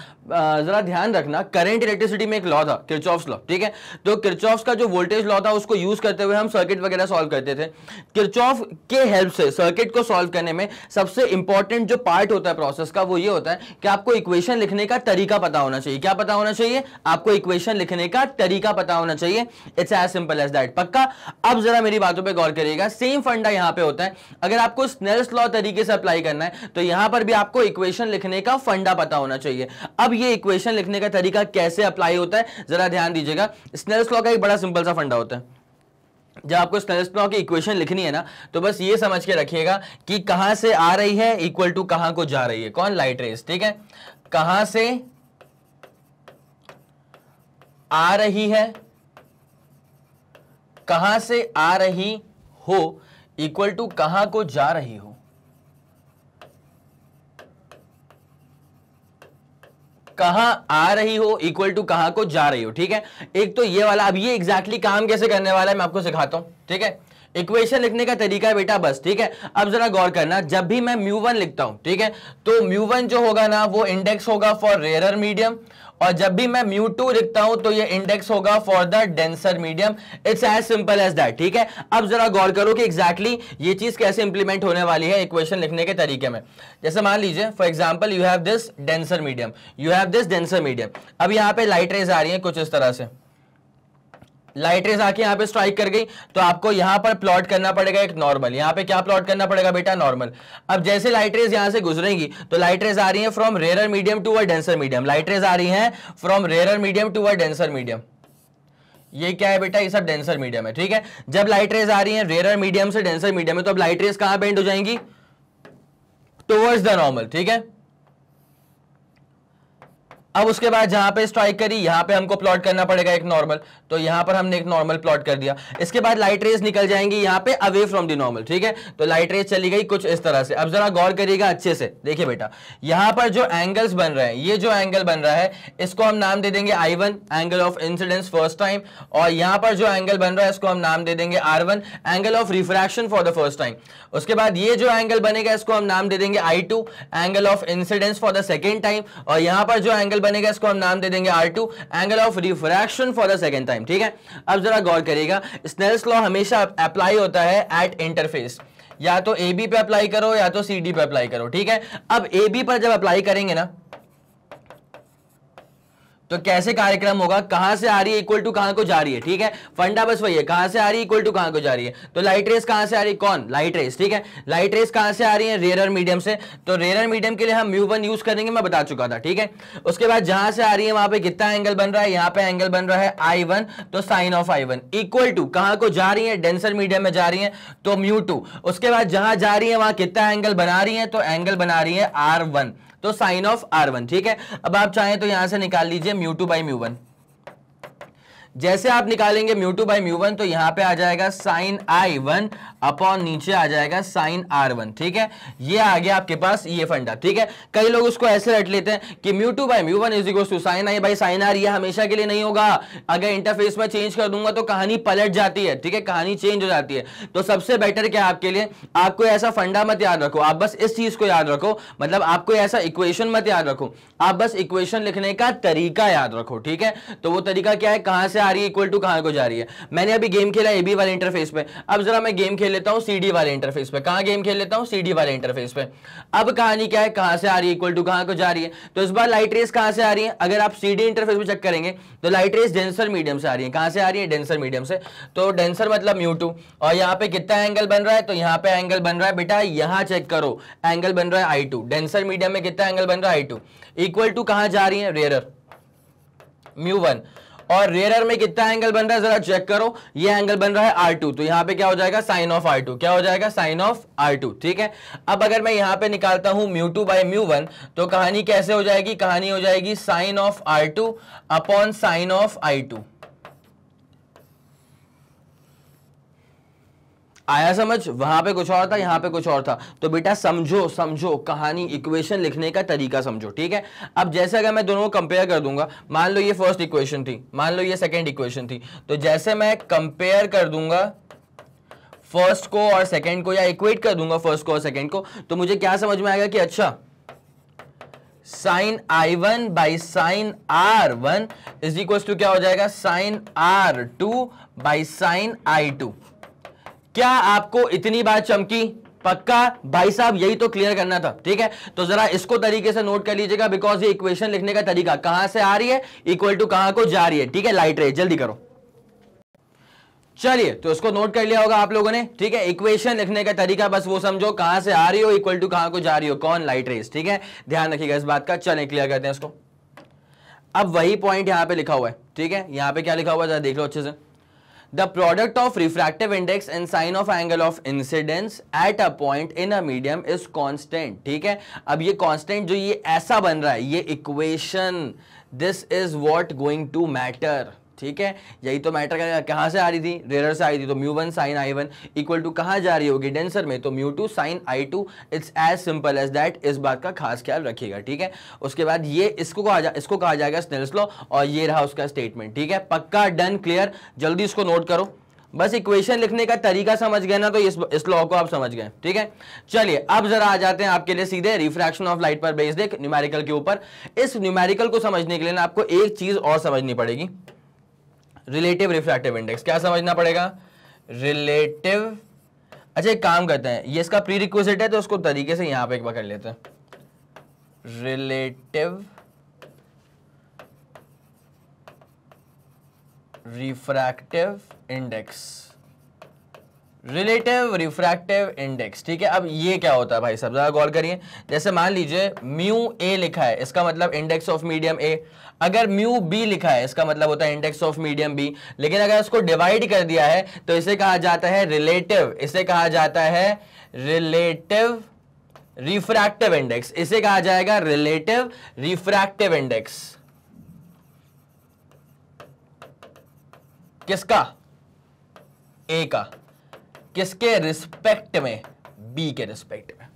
जरा ध्यान रखना। करंट इलेक्ट्रिसिटी में एक लॉ था किरचॉफ्स लॉ, ठीक है। तो किरचॉफ्स का जो वोल्टेज लॉ था उसको यूज करते हुए हम सर्किट वगैरह सॉल्व करते थे। किरचॉफ के हेल्प से सर्किट को सॉल्व करने में सबसे इंपॉर्टेंट जो पार्ट होता है प्रोसेस का, वो ये होता है कि आपको इक्वेशन लिखने का तरीका पता होना चाहिए। क्या पता होना चाहिए, आपको इक्वेशन लिखने का तरीका पता होना चाहिए। It's as simple as that, पक्का। अब जरा मेरी बातों पर गौर करिएगा, सेम फंडा यहाँ पे होता है। अगर आपको स्नेल्स लॉ तरीके से अप्लाई अप्लाई करना है। तो यहां पर भी आपको इक्वेशन लिखने का फंडा पता होना चाहिए। अब ये इक्वेशन लिखने का तरीका कैसे अप्लाई होता है जरा ध्यान दीजिएगा। स्नेल्स लॉ का एक बड़ा सिंपल सा फंडा होता है। जब आपको स्नेल्स लॉ की इक्वेशन लिखनी है ना, तो बस ये समझ के रखिएगा कि कहां से आ रही है इक्वल टू कहां को जा रही है। कौन? Light rays. ठीक है, कहां से आ रही है, कहां से आ रही हो इक्वल टू कहां को जा रही हो। कहां आ रही हो इक्वल टू कहां को जा रही हो। ठीक है, एक तो ये वाला। अब ये एग्जैक्टली exactly काम कैसे करने वाला है मैं आपको सिखाता हूं। ठीक है, इक्वेशन लिखने का तरीका है बेटा बस। ठीक है, अब जरा गौर करना, जब भी मैं म्यू वन लिखता हूं, ठीक है, तो म्यू वन जो होगा ना वो इंडेक्स होगा फॉर रेयरर मीडियम, और जब भी मैं म्यू टू लिखता हूं तो ये इंडेक्स होगा for the denser medium. It's as simple as that. ठीक है, अब जरा गौर करो कि एग्जैक्टली exactly ये चीज कैसे इंप्लीमेंट होने वाली है इक्वेशन लिखने के तरीके में। जैसे मान लीजिए for example you have this denser medium, you have this denser medium. अब यहाँ पे लाइट रेज आ रही है कुछ इस तरह से, लाइट रेज आके यहाँ पे स्ट्राइक कर गई, तो आपको यहाँ पर प्लॉट करना पड़ेगा एक नॉर्मल। यहाँ पे क्या प्लॉट करना पड़ेगा बेटा? नॉर्मल। अब जैसे लाइट रेज यहाँ से गुजरेंगी, तो लाइट रेज आ रही है from rarer medium to a denser medium, light rays आ रही है from rarer medium to a denser medium. ये क्या है बेटा? ये सब डेंसर मीडियम है। ठीक है, जब लाइट रेज आ रही है रेयरर मीडियम से डेंसर मीडियम में, तो अब लाइट रेज कहाँ बेंड हो जाएंगी? Towards the normal. ठीक है, अब उसके बाद जहां पे स्ट्राइक करी यहां पे हमको प्लॉट करना पड़ेगा एक नॉर्मल, तो यहां पर हमने एक नॉर्मल प्लॉट कर दिया। इसके बाद लाइट रेज निकल जाएंगी यहां पे अवे फ्रॉम द नॉर्मल। ठीक है, तो लाइट रेज चली गई कुछ इस तरह से। अब जरा गौर करिएगा अच्छे से। देखिए बेटा, यहां पर जो एंगल्स बन रहे हैं, ये जो एंगल बन रहा है इसको हम नाम दे देंगे I one, angle of incidence first time, और यहां पर जो एंगल बन रहा है इसको हम नाम दे देंगे R one, angle of refraction for the first time. उसके बाद ये जो एंगल बनेगा इसको हम नाम दे देंगे I two, angle of incidence for the second time, और यहां पर जो एंगल बनेगा इसको हम नाम दे देंगे R two, angle of refraction for the second time. ठीक है, अब जरा गौर करिएगा, स्नेल्स लॉ हमेशा अप्लाई होता है एट इंटरफेस। या तो A B पे अप्लाई करो या तो C D पे अप्लाई करो। ठीक है, अब A B पर जब अप्लाई करेंगे ना, तो कैसे कार्यक्रम होगा? कहां से आ रही है इक्वल टू कहां को जा रही है। ठीक है, फंडा बस वही है, कहां से आ रही है इक्वल टू कहां को जा रही है। तो लाइट रेस कहां से आ रही है? कौन? Light rays. ठीक है, लाइट रेस कहां से आ रही है? रेयरर मीडियम से। तो रेयरर मीडियम के लिए हम म्यू वन यूज करेंगे, मैं बता चुका था। ठीक है, उसके बाद जहां से आ रही है वहां पर कितना एंगल बन रहा है? यहाँ पे एंगल बन रहा है आई वन, तो sine of I one equal to कहां को जा रही है? डेंसर मीडियम में जा रही है, तो म्यू टू। उसके बाद जहां जा रही है वहां कितना एंगल बना रही है? तो एंगल बना रही है आर वन, तो साइन ऑफ आर वन। ठीक है, अब आप चाहें तो यहां से निकाल लीजिए mu two by mu one. जैसे आप निकालेंगे mu two by mu one, तो यहां पे आ जाएगा साइन आई वन अपॉन नीचे आ जाएगा साइन आर वन। ठीक है, ये आ गया आपके पास ये फंडा। ठीक है, कई लोग उसको ऐसे रट लेते हैं कि mu two by mu one is equal to sine I by sine R. ये हमेशा के लिए नहीं होगा, अगर इंटरफेस में चेंज कर दूंगा तो कहानी पलट जाती है। ठीक है, कहानी चेंज हो जाती है। तो सबसे बेटर क्या आपके लिए, आपको ऐसा फंडा मत याद रखो, आप बस इस चीज को याद रखो, मतलब आपको ऐसा इक्वेशन मत याद रखो, आप बस इक्वेशन लिखने का तरीका याद रखो। ठीक है, तो वो तरीका क्या है? कहां से आ रही है इक्वल टू कहां को जा रही है। मैंने अभी गेम खेला एबी वाले इंटरफेस पे, अब जरा मैं गेम खेल लेता हूं सीडी वाले इंटरफेस पे। कहां गेम खेल लेता हूं? सीडी वाले इंटरफेस पे। अब कहानी क्या है? कहां से आ रही है इक्वल टू कहां को जा रही है। तो इस बार लाइट रेस कहां से आ रही है? अगर आप सीडी इंटरफेस पे चेक करेंगे तो लाइट रेस डेंसर मीडियम से आ रही है। कहां से आ रही है? डेंसर मीडियम से, तो डेंसर मतलब म्यू टू। और यहां पे कितना एंगल बन रहा है? तो यहां पे एंगल बन रहा है बेटा, यहां चेक करो, एंगल बन रहा है आई टू। डेंसर मीडियम में कितना एंगल बन रहा है? आई टू। इक्वल टू कहां जा रही है? Rarer mu one. और रेयरर में कितना एंगल बन रहा है जरा चेक करो, ये एंगल बन रहा है आर टू, तो यहाँ पे क्या हो जाएगा? Sine of R two. क्या हो जाएगा? Sine of R two. ठीक है, अब अगर मैं यहाँ पे निकालता हूँ mu two by mu one, तो कहानी कैसे हो जाएगी? कहानी हो जाएगी sine of R two upon sine of I two. आया समझ? वहां पे कुछ और था, यहाँ पे कुछ और था। तो बेटा समझो, समझो कहानी, इक्वेशन लिखने का तरीका समझो। ठीक है, अब जैसे अगर मैं दोनों को कंपेयर कर दूंगा, मान लो ये फर्स्ट इक्वेशन थी, मान लो ये सेकंड इक्वेशन थी, तो जैसे मैं कंपेयर कर दूंगा फर्स्ट को और सेकंड को, या इक्वेट कर दूंगा फर्स्ट को और सेकंड को, तो मुझे क्या समझ में आएगा कि अच्छा sine I one by sine R one is equal to क्या हो जाएगा? Sine R two by sine I two. क्या आपको इतनी बात चमकी? पक्का भाई साहब, यही तो क्लियर करना था। ठीक है, तो जरा इसको तरीके से नोट कर लीजिएगा, बिकॉज ये इक्वेशन लिखने का तरीका, कहां से आ रही है इक्वल टू कहां को जा रही है। ठीक है, लाइट रेज, जल्दी करो। चलिए तो उसको नोट कर लिया होगा आप लोगों ने, ठीक है। इक्वेशन लिखने का तरीका बस वो समझो, कहां से आ रही हो इक्वल टू कहां को जा रही हो, कौन लाइट रेस, ठीक है, ध्यान रखिएगा इस बात का। चलिए क्लियर करते हैं इसको। अब वही पॉइंट यहां पे लिखा हुआ है, ठीक है, यहां पे क्या लिखा हुआ है जरा देख लो अच्छे से। The product of refractive index and sine of angle of incidence at a point in a medium is constant, ठीक है। अब ये कांस्टेंट जो ये ऐसा बन रहा है, ये equation, this is what going to matter, ठीक है, यही तो मैटर करेगा। कहाँ से आ रही थी, रेयर से आ रही थी, तो mu one sine I one equal to कहाँ जा रही होगी, डेंसर में, तो mu two sine I two, it's as simple as that. इस बात का खास ख्याल रखिएगा, ठीक है। उसके बाद ये इसको कहा जा इसको कहा जाएगा स्नेल्स लॉ, और ये रहा उसका स्टेटमेंट, ठीक है, पक्का डन क्लियर। जल्दी इसको नोट करो, बस इक्वेशन लिखने का तरीका समझ गए ना तो इस इस लॉ को आप समझ गए, ठीक है। चलिए अब जरा आ जाते हैं आपके लिए सीधे रिफ्रैक्शन ऑफ लाइट पर बेस्ड एक न्यूमेरिकल के ऊपर। इस न्यूमेरिकल को समझने के लिए ना आपको एक चीज और समझनी पड़ेगी, रिलेटिव रिफ्रैक्टिव इंडेक्स। क्या समझना पड़ेगा, रिलेटिव। अच्छा एक काम करते हैं, ये इसका प्रीरिक्विजिट है तो उसको तरीके से यहां पे एक बार कर लेते हैं, relative refractive index, relative refractive index, ठीक है। अब ये क्या होता है भाई साहब, जरा गौर करिए। जैसे मान लीजिए म्यू ए लिखा है, इसका मतलब इंडेक्स ऑफ मीडियम ए। अगर म्यू बी लिखा है, इसका मतलब होता है इंडेक्स ऑफ मीडियम बी। लेकिन अगर इसको डिवाइड कर दिया है तो इसे कहा जाता है रिलेटिव, इसे कहा जाता है रिलेटिव रिफ्रैक्टिव इंडेक्स, इसे कहा जाएगा रिलेटिव रिफ्रैक्टिव इंडेक्स। किसका, ए का, किसके रिस्पेक्ट में, बी के रिस्पेक्ट में।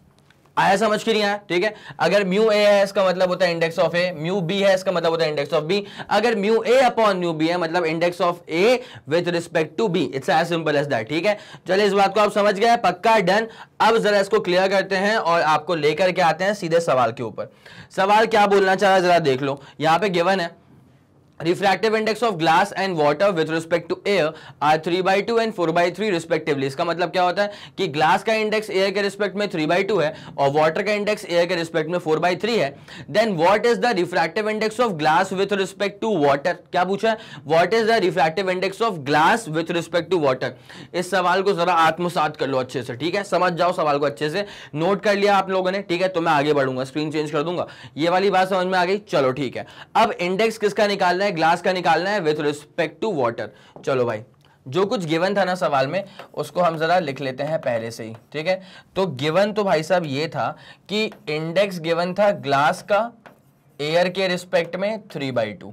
आया समझ के नहीं आया, ठीक है। अगर म्यू ए है इसका मतलब होता है index of A, mu B है इसका मतलब होता है इंडेक्स ऑफ बी, अगर mu A upon mu B है मतलब index of A with respect to B, it's as simple as that, ठीक है। चलिए इस बात को आप समझ गए, पक्का डन। अब जरा इसको क्लियर करते हैं और आपको लेकर के आते हैं सीधे सवाल के ऊपर। सवाल क्या बोलना चाह रहा है जरा देख लो, यहाँ पे गिवन है refractive index of glass and water with respect to air are three by two and four by three respectively. इसका मतलब क्या होता है कि ग्लास का इंडेक्स एयर के रिस्पेक्ट में थ्री बाई टू है और वाटर का इंडेक्स एयर के रिस्पेक्ट में फोर बाई थ्री है। Then what is the refractive index of glass with respect to water, क्या पूछा है, what is the refractive index of glass with respect to water. इस सवाल को जरा आत्मसात कर लो अच्छे से, ठीक है, समझ जाओ सवाल को अच्छे से। नोट कर लिया आप लोगों ने, ठीक है, तो मैं आगे बढ़ूंगा, स्क्रीन चेंज कर दूंगा। ये वाली बात समझ में आ गई, चलो ठीक है। अब इंडेक्स किसका निकालना है, ग्लास का निकालना है विथ रिस्पेक्ट टू वाटर। चलो भाई, जो कुछ गिवन था ना सवाल में उसको हम जरा लिख लेते हैं पहले से ही, ठीक है। तो गिवन तो भाई साहब ये था कि इंडेक्स गिवन था ग्लास का एयर के रिस्पेक्ट में थ्री बाई टू,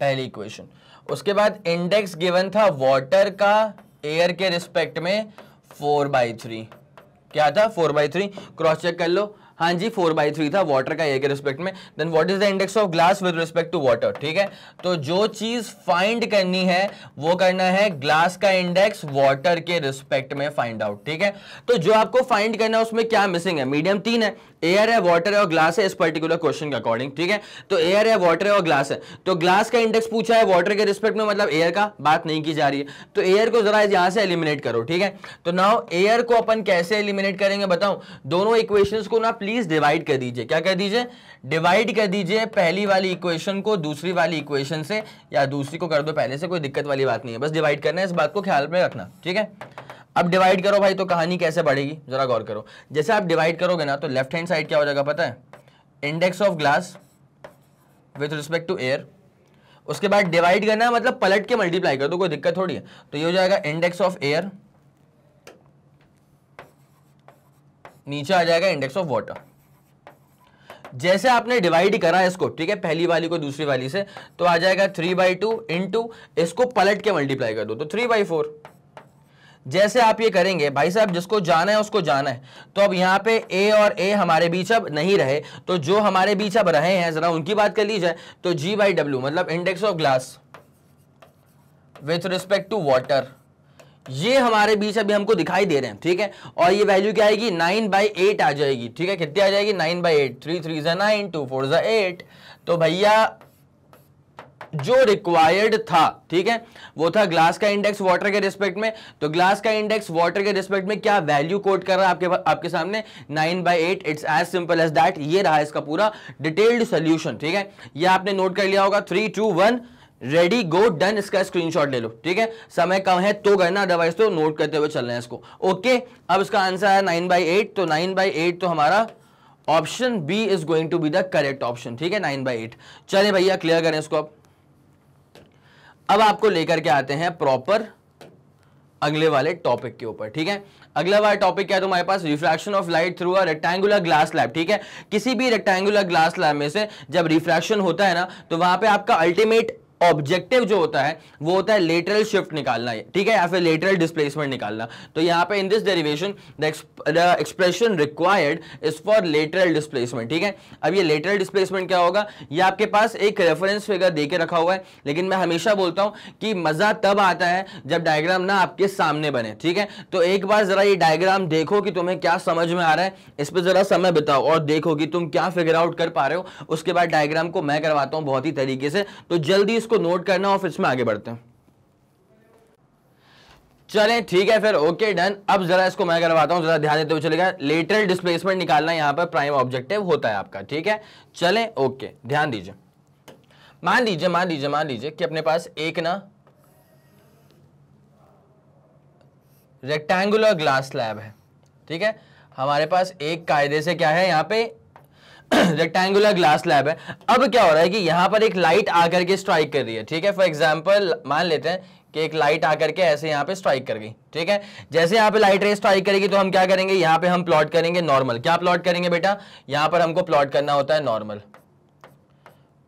पहली इक्वेशन। उसके बाद इंडेक्स गिवन था वाटर का एयर के रिस्पेक्ट में फोर बाई थ्री, क्या था, four by three, cross check कर लो, हाँ जी फोर बाई थ्री था वाटर का एयर के रिस्पेक्ट में। Then what is the index of glass with respect to water, ठीक है। तो जो चीज फाइंड करनी है वो करना है ग्लास का इंडेक्स वाटर के रिस्पेक्ट में फाइंड आउट, ठीक है। तो जो आपको फाइंड करना है उसमें क्या मिसिंग है, मीडियम तीन है, एयर है, वाटर है और ग्लास है, इस पर्टिकुलर क्वेश्चन के अकॉर्डिंग, ठीक है। तो एयर है, वाटर है और ग्लास है, तो ग्लास का इंडेक्स पूछा है वाटर के रिस्पेक्ट में, मतलब एयर का बात नहीं की जा रही है, तो एयर को जरा यहां से एलिमिनेट करो, ठीक है। तो नाउ एयर को अपन कैसे एलिमिनेट करेंगे बताऊं, दोनों इक्वेशंस को ना प्लीज डिवाइड कर दीजिए, क्या कर दीजिए, डिवाइड कर दीजिए, पहली वाली इक्वेशन को दूसरी वाली इक्वेशन से, या दूसरी को कर दो पहले से, कोई दिक्कत वाली बात नहीं है, बस डिवाइड करना है, इस बात को ख्याल में रखना, ठीक है। अब डिवाइड करो भाई, तो कहानी कैसे बढ़ेगी जरा गौर करो। जैसे आप डिवाइड करोगे ना तो लेफ्ट हैंड साइड क्या हो जाएगा पता है, index of glass with respect to air, उसके बाद डिवाइड करना है मतलब पलट के मल्टीप्लाई कर दो, कोई दिक्कत थोड़ी है। तो ये हो जाएगा इंडेक्स ऑफ एयर, नीचे आ जाएगा इंडेक्स ऑफ वाटर। जैसे आपने डिवाइड करा इसको, ठीक है, पहली वाली को दूसरी वाली से, तो आ जाएगा थ्री बाई टू इंटू, इसको पलट के मल्टीप्लाई कर दो तो थ्री बाई फोर। जैसे आप ये करेंगे भाई साहब, जिसको जाना है उसको जाना है, तो अब यहाँ पे ए और ए हमारे बीच अब नहीं रहे, तो जो हमारे बीच अब रहे हैं जरा उनकी बात कर ली जाए, तो जी बाई डब्ल्यू मतलब index of glass with respect to water, ये हमारे बीच अभी हमको दिखाई दे रहे हैं, ठीक है। और ये वैल्यू क्या आएगी, नाइन बाई एट आ जाएगी, ठीक है, कितनी आ जाएगी, nine by eight, three three ज़ा नाइन, टू फोर ज़ा एट। तो भैया जो रिक्वायर्ड था, ठीक है, वो था ग्लास का इंडेक्स वाटर के रिस्पेक्ट में, तो ग्लास का इंडेक्स वाटर के रिस्पेक्ट में क्या वैल्यू कोट कर रहा है आपके आपके सामने, nine by eight, it's as simple as that. ये रहा इसका पूरा डिटेल्ड सोल्यूशन, ठीक है, ये आपने नोट कर लिया होगा, three two one ready go done, इसका स्क्रीनशॉट ले लो। ठीक है, समय कम है तो गए ना, अदरवाइज तो नोट करते हुए चल रहे हैं इसको। ओके, अब इसका आंसर है नाइन बाई एट, तो नाइन बाई एट तो हमारा option B is going to be the correct option. ठीक है, नाइन बाई एट। चले भैया क्लियर करें इसको। अब अब आपको लेकर के आते हैं प्रॉपर अगले वाले टॉपिक के ऊपर। ठीक है, अगला वाला टॉपिक क्या है तुम्हारे पास? Refraction of light through a rectangular glass slab. ठीक है, किसी भी रेक्टेंगुलर ग्लास स्लैब में से जब रिफ्रैक्शन होता है ना, तो वहां पे आपका अल्टीमेट ऑब्जेक्टिव जो होता है वो होता है लेटरल शिफ्ट निकालना है। ठीक है, या फिर लेटरल डिस्प्लेसमेंट निकालना। तो यहाँ पे in this derivation the expression required is for lateral displacement. ठीक है, अब ये लेटरल डिस्प्लेसमेंट क्या होगा? ये आपके पास एक रेफरेंस फिगर देके रखा हुआ है, लेकिन मैं हमेशा बोलता हूँ कि मजा तब आता है जब डायग्राम ना आपके सामने बने। ठीक है, तो एक बार जरा ये डायग्राम देखो कि तुम्हें क्या समझ में आ रहा है, इस पर जरा समय बिताओ और देखो कि तुम क्या फिगर आउट कर पा रहे हो। उसके बाद डायग्राम को मैं करवाता हूँ बहुत ही तरीके से, तो जल्दी को नोट करना और फिर इसमें आगे बढ़ते हैं। चलें ठीक है फिर, ओके डन। अब जरा इसको मैं करवाता हूं, जरा ध्यान देते हुए चलेगा। लेटरल डिस्प्लेसमेंट निकालना यहां पर प्राइम ऑब्जेक्टिव होता है आपका। ठीक है, चलें ओके, ध्यान दीजिए। मान लीजिए मान लीजिए मान लीजिए कि अपने पास एक ना रेक्टेंगुलर ग्लास स्लैब है। ठीक है, हमारे पास एक कायदे से क्या है यहां पर रेक्टेंगुलर ग्लास स्लैब है। अब क्या हो रहा है कि यहाँ पर एक लाइट आकर के स्ट्राइक कर रही है। ठीक है, फॉर एग्जांपल मान लेते हैं कि एक लाइट आकर के ऐसे यहाँ पे स्ट्राइक कर गई। ठीक है, जैसे यहाँ पे लाइट रे स्ट्राइक करेगी तो हम क्या करेंगे, यहाँ पे हम प्लॉट करेंगे नॉर्मल। क्या प्लॉट करेंगे बेटा? यहाँ पर हमको प्लॉट करना होता है नॉर्मल।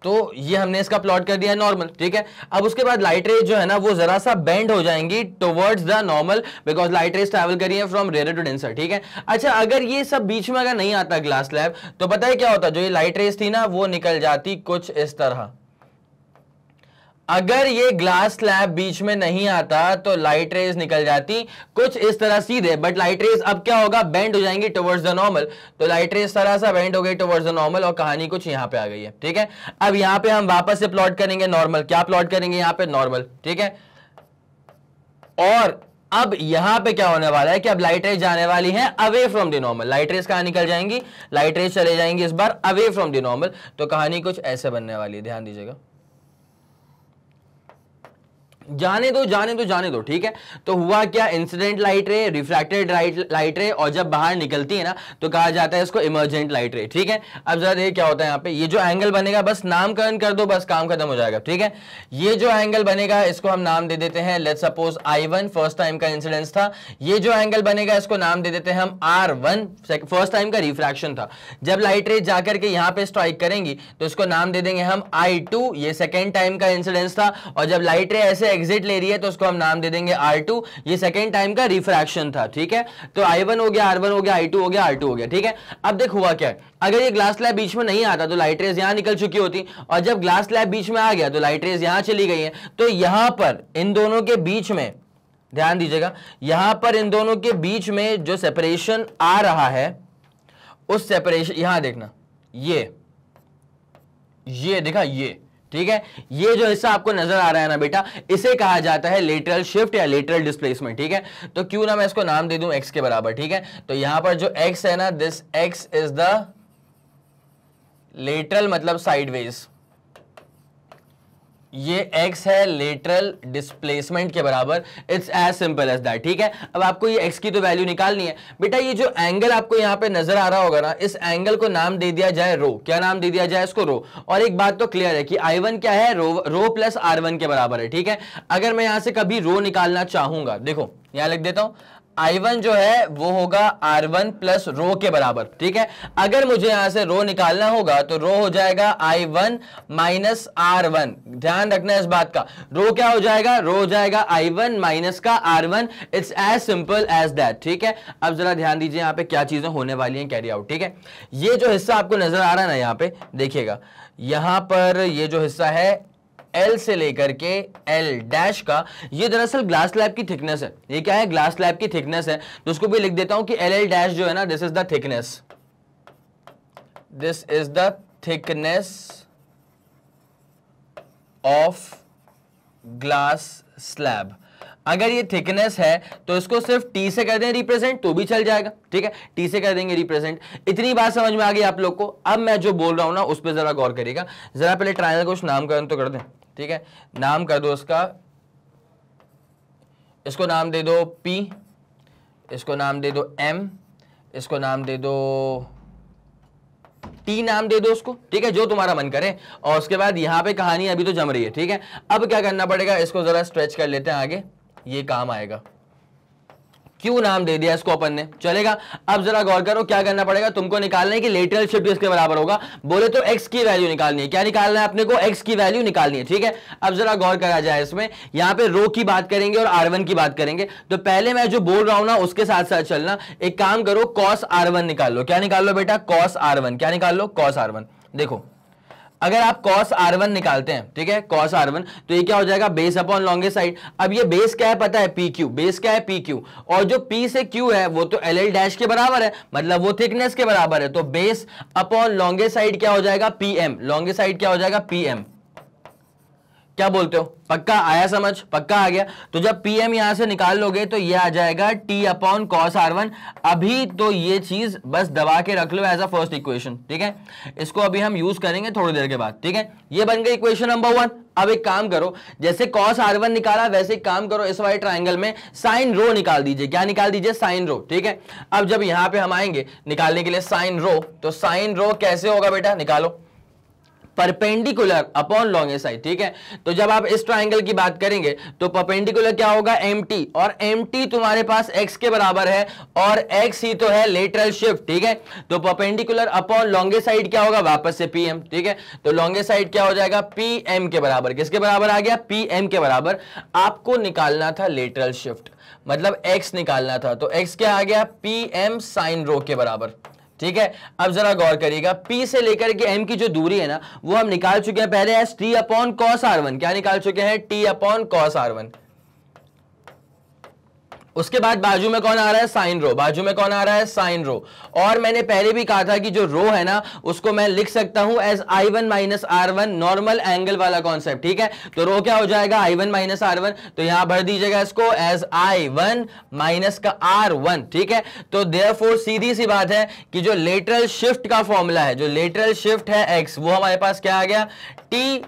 तो ये हमने इसका प्लॉट कर दिया नॉर्मल। ठीक है, अब उसके बाद लाइट रेज जो है ना वो जरा सा बेंड हो जाएंगी towards the normal, because light rays travel कर रही है फ्रॉम रेयर टू डेंसर। ठीक है, अच्छा अगर ये सब बीच में अगर नहीं आता ग्लास स्लैब, तो पता है क्या होता, जो ये लाइट रेज थी ना वो निकल जाती कुछ इस तरह। अगर ये ग्लास स्लैब बीच में नहीं आता तो लाइट रेज निकल जाती कुछ इस तरह सीधे, बट लाइट रेज अब क्या होगा, बेंड हो जाएंगी टुवर्ड्स द नॉर्मल। तो लाइट रेज तरह सा बेंड हो गई टुवर्ड्स द नॉर्मल और कहानी कुछ यहाँ पे आ गई है। ठीक है, अब यहाँ पे हम वापस से प्लॉट करेंगे नॉर्मल। क्या प्लॉट करेंगे यहाँ पे? नॉर्मल। ठीक है, और अब यहाँ पे क्या होने वाला है कि अब लाइट रेज जाने वाली है away from the normal. Light rays कहाँ निकल जाएंगी? लाइट रेज चले जाएंगी इस बार अवे फ्रॉम द नॉर्मल। तो कहानी कुछ ऐसे बनने वाली है, ध्यान दीजिएगा। जाने दो जाने दो जाने दो ठीक है, तो हुआ क्या, incident light ray, refracted light ray, और जब बाहर निकलती है ना तो कहा जाता है इसको इमर्जेंट लाइट रे। ठीक है, अब जरा देखिए क्या होता है यहाँ पे, ये जो एंगल बनेगा बस नामकरण कर दो, बस काम खत्म हो जाएगा। ठीक है, ये जो एंगल बनेगा इसको हम नाम दे देते हैं, let's suppose I one first time का इंसिडेंस था। ये जो एंगल बनेगा इसको नाम दे देते हैं हम आर वन, फर्स्ट टाइम का रिफ्रैक्शन था। जब लाइट रे जाकर के यहाँ पे स्ट्राइक करेंगी तो इसको नाम दे देंगे हम आई टू, ये सेकेंड टाइम का इंसिडेंस था। और जब लाइट रे ऐसे एग्जिट ले रही है तो उसको हम नाम दे देंगे आर टू, ये सेकंड टाइम का रिफ्रैक्शन था। ठीक है, तो आई वन हो गया, आर वन हो गया, आई टू हो गया, आर टू हो गया। ठीक है, अब देख हुआ क्या है, अगर ये ग्लास स्लैब बीच में नहीं आता तो लाइट रेज यहां निकल चुकी होती, और जब ग्लास स्लैब बीच में आ गया तो लाइट रेज यहां चली गई है। तो यहां पर इन दोनों के बीच में ध्यान दीजिएगा, यहां पर इन दोनों के बीच में जो सेपरेशन आ रहा है उस सेपरेशन, यहां देखना ये ये देखा ये, ठीक है, ये जो हिस्सा आपको नजर आ रहा है ना बेटा, इसे कहा जाता है लेटरल शिफ्ट या लेटरल डिस्प्लेसमेंट। ठीक है, तो क्यों ना मैं इसको नाम दे दूं एक्स के बराबर। ठीक है, तो यहां पर जो एक्स है ना, this X is the lateral, मतलब साइडवेज, ये x है लेटरल डिस्प्लेसमेंट के बराबर। It's as simple as that. ठीक है, अब आपको ये x की तो वैल्यू निकालनी है बेटा। ये जो एंगल आपको यहाँ पे नजर आ रहा होगा ना, इस एंगल को नाम दे दिया जाए रो। क्या नाम दे दिया जाए इसको? रो। और एक बात तो क्लियर है कि आई वन क्या है, rho rho plus R one के बराबर है। ठीक है, अगर मैं यहाँ से कभी रो निकालना चाहूंगा, देखो यहाँ लिख देता हूँ, आई वन जो है वो होगा आर वन प्लस रो के बराबर। ठीक है, अगर मुझे यहां से रो निकालना होगा तो रो हो जाएगा I one minus R one. ध्यान रखना इस बात का, रो क्या हो जाएगा, रो हो जाएगा आई वन माइनस का R one. It's as simple as that. ठीक है, अब जरा ध्यान दीजिए यहाँ पे क्या चीजें होने वाली हैं कैरी आउट। ठीक है, ये जो हिस्सा आपको नजर आ रहा है ना यहाँ पे, देखिएगा यहाँ पर ये जो हिस्सा है L से लेकर के L डैश का, ये दरअसल ग्लास स्लैब की थिकनेस है। ये क्या है, ग्लास स्लैब की थिकनेस है। तो उसको भी लिख देता हूं कि L L डैश जो है ना, this is the thickness, this is the thickness of glass slab. अगर ये थिकनेस है तो इसको सिर्फ टी से कर दें रिप्रेजेंट तो भी चल जाएगा। ठीक है, टी से कर देंगे रिप्रेजेंट। इतनी बात समझ में आ गई आप लोग को। अब मैं जो बोल रहा हूं ना उस पर जरा गौर करिएगा। जरा पहले ट्रायंगल को कुछ नामकरण तो कर दें। ठीक है, नाम कर दो इसका, इसको नाम दे दो P, इसको नाम दे दो M, इसको नाम दे दो T, नाम दे दो उसको, ठीक है, जो तुम्हारा मन करे। और उसके बाद यहाँ पे कहानी अभी तो जम रही है, ठीक है। अब क्या करना पड़ेगा, इसको जरा स्ट्रेच कर लेते हैं आगे, ये काम आएगा। क्यों नाम दे दिया इसको अपन ने, चलेगा। अब जरा गौर करो क्या करना पड़ेगा, तुमको निकालना है कि लेटरल शिफ्ट किसके बराबर होगा। बोले तो एक्स की वैल्यू निकालनी है, क्या निकालना है अपने को, एक्स की वैल्यू निकालनी है, ठीक है। अब जरा गौर करा जाए इसमें, यहाँ पे रो की बात करेंगे और आर वन की बात करेंगे, तो पहले मैं जो बोल रहा हूं ना उसके साथ साथ चलना। एक काम करो, कॉस आर वन निकाल लो, क्या निकाल लो बेटा, कॉस आर वन, क्या निकाल लो, कॉस आर वन। देखो अगर आप कॉस आर वन निकालते हैं, ठीक है, कॉस आर वन, तो ये क्या हो जाएगा, बेस अपॉन लॉन्गेस्ट साइड। अब ये बेस क्या है पता है, पी क्यू, बेस क्या है पी क्यू, और जो पी से क्यू है वो तो एल एल डैश के बराबर है, मतलब वो थिकनेस के बराबर है। तो बेस अपॉन लॉन्गेस्ट साइड क्या हो जाएगा, पी एम, लॉन्गेस्ट साइड क्या हो जाएगा, पी एम। क्या बोलते हो, पक्का आया समझ, पक्का आ गया। तो जब पी एम यहां से निकाल लोगे तो ये आ जाएगा T upon cos R one. अभी तो ये चीज बस दबा के रख लो एज अ फर्स्ट इक्वेशन, ठीक है, इसको अभी हम यूज करेंगे थोड़ी देर के बाद, ठीक है। ये बन गई इक्वेशन नंबर वन। अब एक काम करो, जैसे कॉस आर वन निकाला वैसे एक काम करो, इस वाले ट्राइंगल में साइन रो निकाल दीजिए, क्या निकाल दीजिए, साइन रो, ठीक है। अब जब यहां पर हम आएंगे निकालने के लिए साइन रो, तो साइन रो कैसे होगा बेटा, निकालो, परपेंडिकुलर अपॉन लॉन्गेस्ट साइड, ठीक है। तो जब आप इस ट्राइंगल की बात करेंगे तो परपेंडिकुलर क्या होगा, एमटी, और एमटी तुम्हारे पास एक्स के बराबर है और एक्स ही तो है लेटरल शिफ्ट, ठीक है। तो परपेंडिकुलर अपॉन लॉन्गेस्ट साइड क्या होगा, वापस से पीएम, ठीक है। तो लॉन्गेस्ट साइड क्या हो जाएगा, पीएम के बराबर, किसके बराबर आ गया, पीएम के बराबर। आपको निकालना था लेटरल शिफ्ट, मतलब एक्स निकालना था, तो एक्स क्या आ गया, पीएम साइन रो के बराबर, ठीक है। अब जरा गौर करिएगा, P से लेकर के M की जो दूरी है ना वो हम निकाल चुके हैं पहले S T upon cos R one, क्या निकाल चुके हैं, T upon cos R one. उसके बाद बाजू में कौन आ रहा है, साइन रो, बाजू में कौन आ रहा है, साइन रो। और मैंने पहले भी कहा था कि जो रो है ना उसको मैं लिख सकता हूं as I one minus R one, normal angle वाला कॉन्सेप्ट, ठीक है। तो रो क्या हो जाएगा, I one minus R one, तो यहां भर दीजिएगा इसको एज आई वन माइनस का आर वन, ठीक है। तो देयरफॉर सीधी सी बात है कि जो लेटरल शिफ्ट का फॉर्मूला है, जो लेटरल शिफ्ट है एक्स, वो हमारे पास क्या आ गया, टी,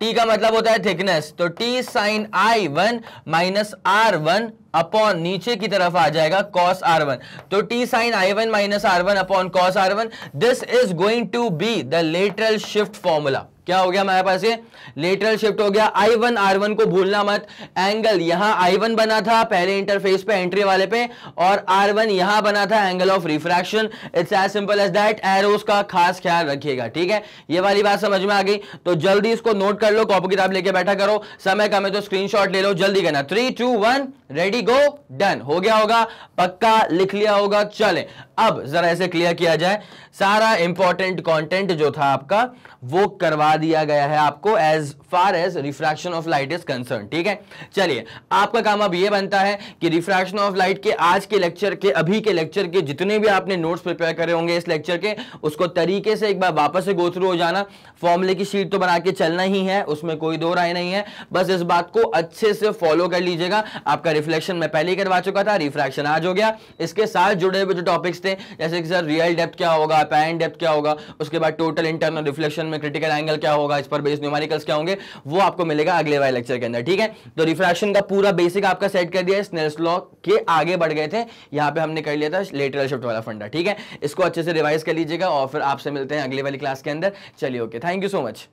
टी का मतलब होता है थिकनेस, तो T sine I one minus R one upon नीचे की तरफ आ जाएगा कॉस आर वन, तो T sine I one minus R one upon cos R one. This is going to be the lateral shift formula. क्या हो गया हमारे पास, ये लेटरल शिफ्ट हो गया। आई वन आर वन को भूलना मत, एंगल यहाँ आई वन बना था पहले इंटरफेस पे, एंट्री वाले पे, और आर वन यहाँ बना था angle of refraction. It's as simple as that. Arrows का खास ख्याल रखिएगा, ठीक है। ये वाली बात समझ में आ गई तो जल्दी इसको नोट कर लो, कॉपी किताब लेके बैठा करो, समय कम है तो स्क्रीनशॉट ले लो, जल्दी करना। Three two one ready go, done. हो गया होगा, पक्का लिख लिया होगा। चले अब जरा ऐसे क्लियर किया जाए, सारा इंपॉर्टेंट कॉन्टेंट जो था आपका वो करवा दिया गया है आपको as far as refraction of light is concern, ठीक है। चलिए आपका काम अब ये बनता है कि रिफ्रैक्शन ऑफ लाइट के आज के लेक्चर के, अभी के लेक्चर के जितने भी आपने नोट्स प्रिपेयर करे होंगे इस लेक्चर के, उसको तरीके से एक बार वापस से गो थ्रू हो जाना। फॉर्मूले की शीट तो बना के चलना ही है, उसमें कोई दो राय नहीं है, बस इस बात को अच्छे से फॉलो कर लीजिएगा। आपका रिफ्लेक्शन मैं पहले ही करवा चुका था, रिफ्रैक्शन आज हो गया। इसके साथ जुड़े हुए जो टॉपिक्स थे जैसे कि सर रियल डेप्थ क्या होगा, एपेरेंट डेप्थ क्या होगा, उसके बाद टोटल इंटरनल रिफ्लेक्शन में क्रिटिकल एंगल क्या होगा, इस पर बेस्ड न्यूमेरिकल्स क्या होंगे, वो आपको मिलेगा अगले वाले लेक्चर के अंदर, ठीक है। तो रिफ्रैक्शन का पूरा बेसिक आपका सेट कर दिया, स्नेल्स लॉ के आगे बढ़ गए थे, यहाँ पे हमने कर लिया था लेटरल शिफ्ट वाला फंडा, ठीक है। इसको अच्छे से रिवाइज कर लीजिएगा और फिर आपसे मिलते हैं अगले वाली क्लास के अंदर। चलिए okay, thank you so much.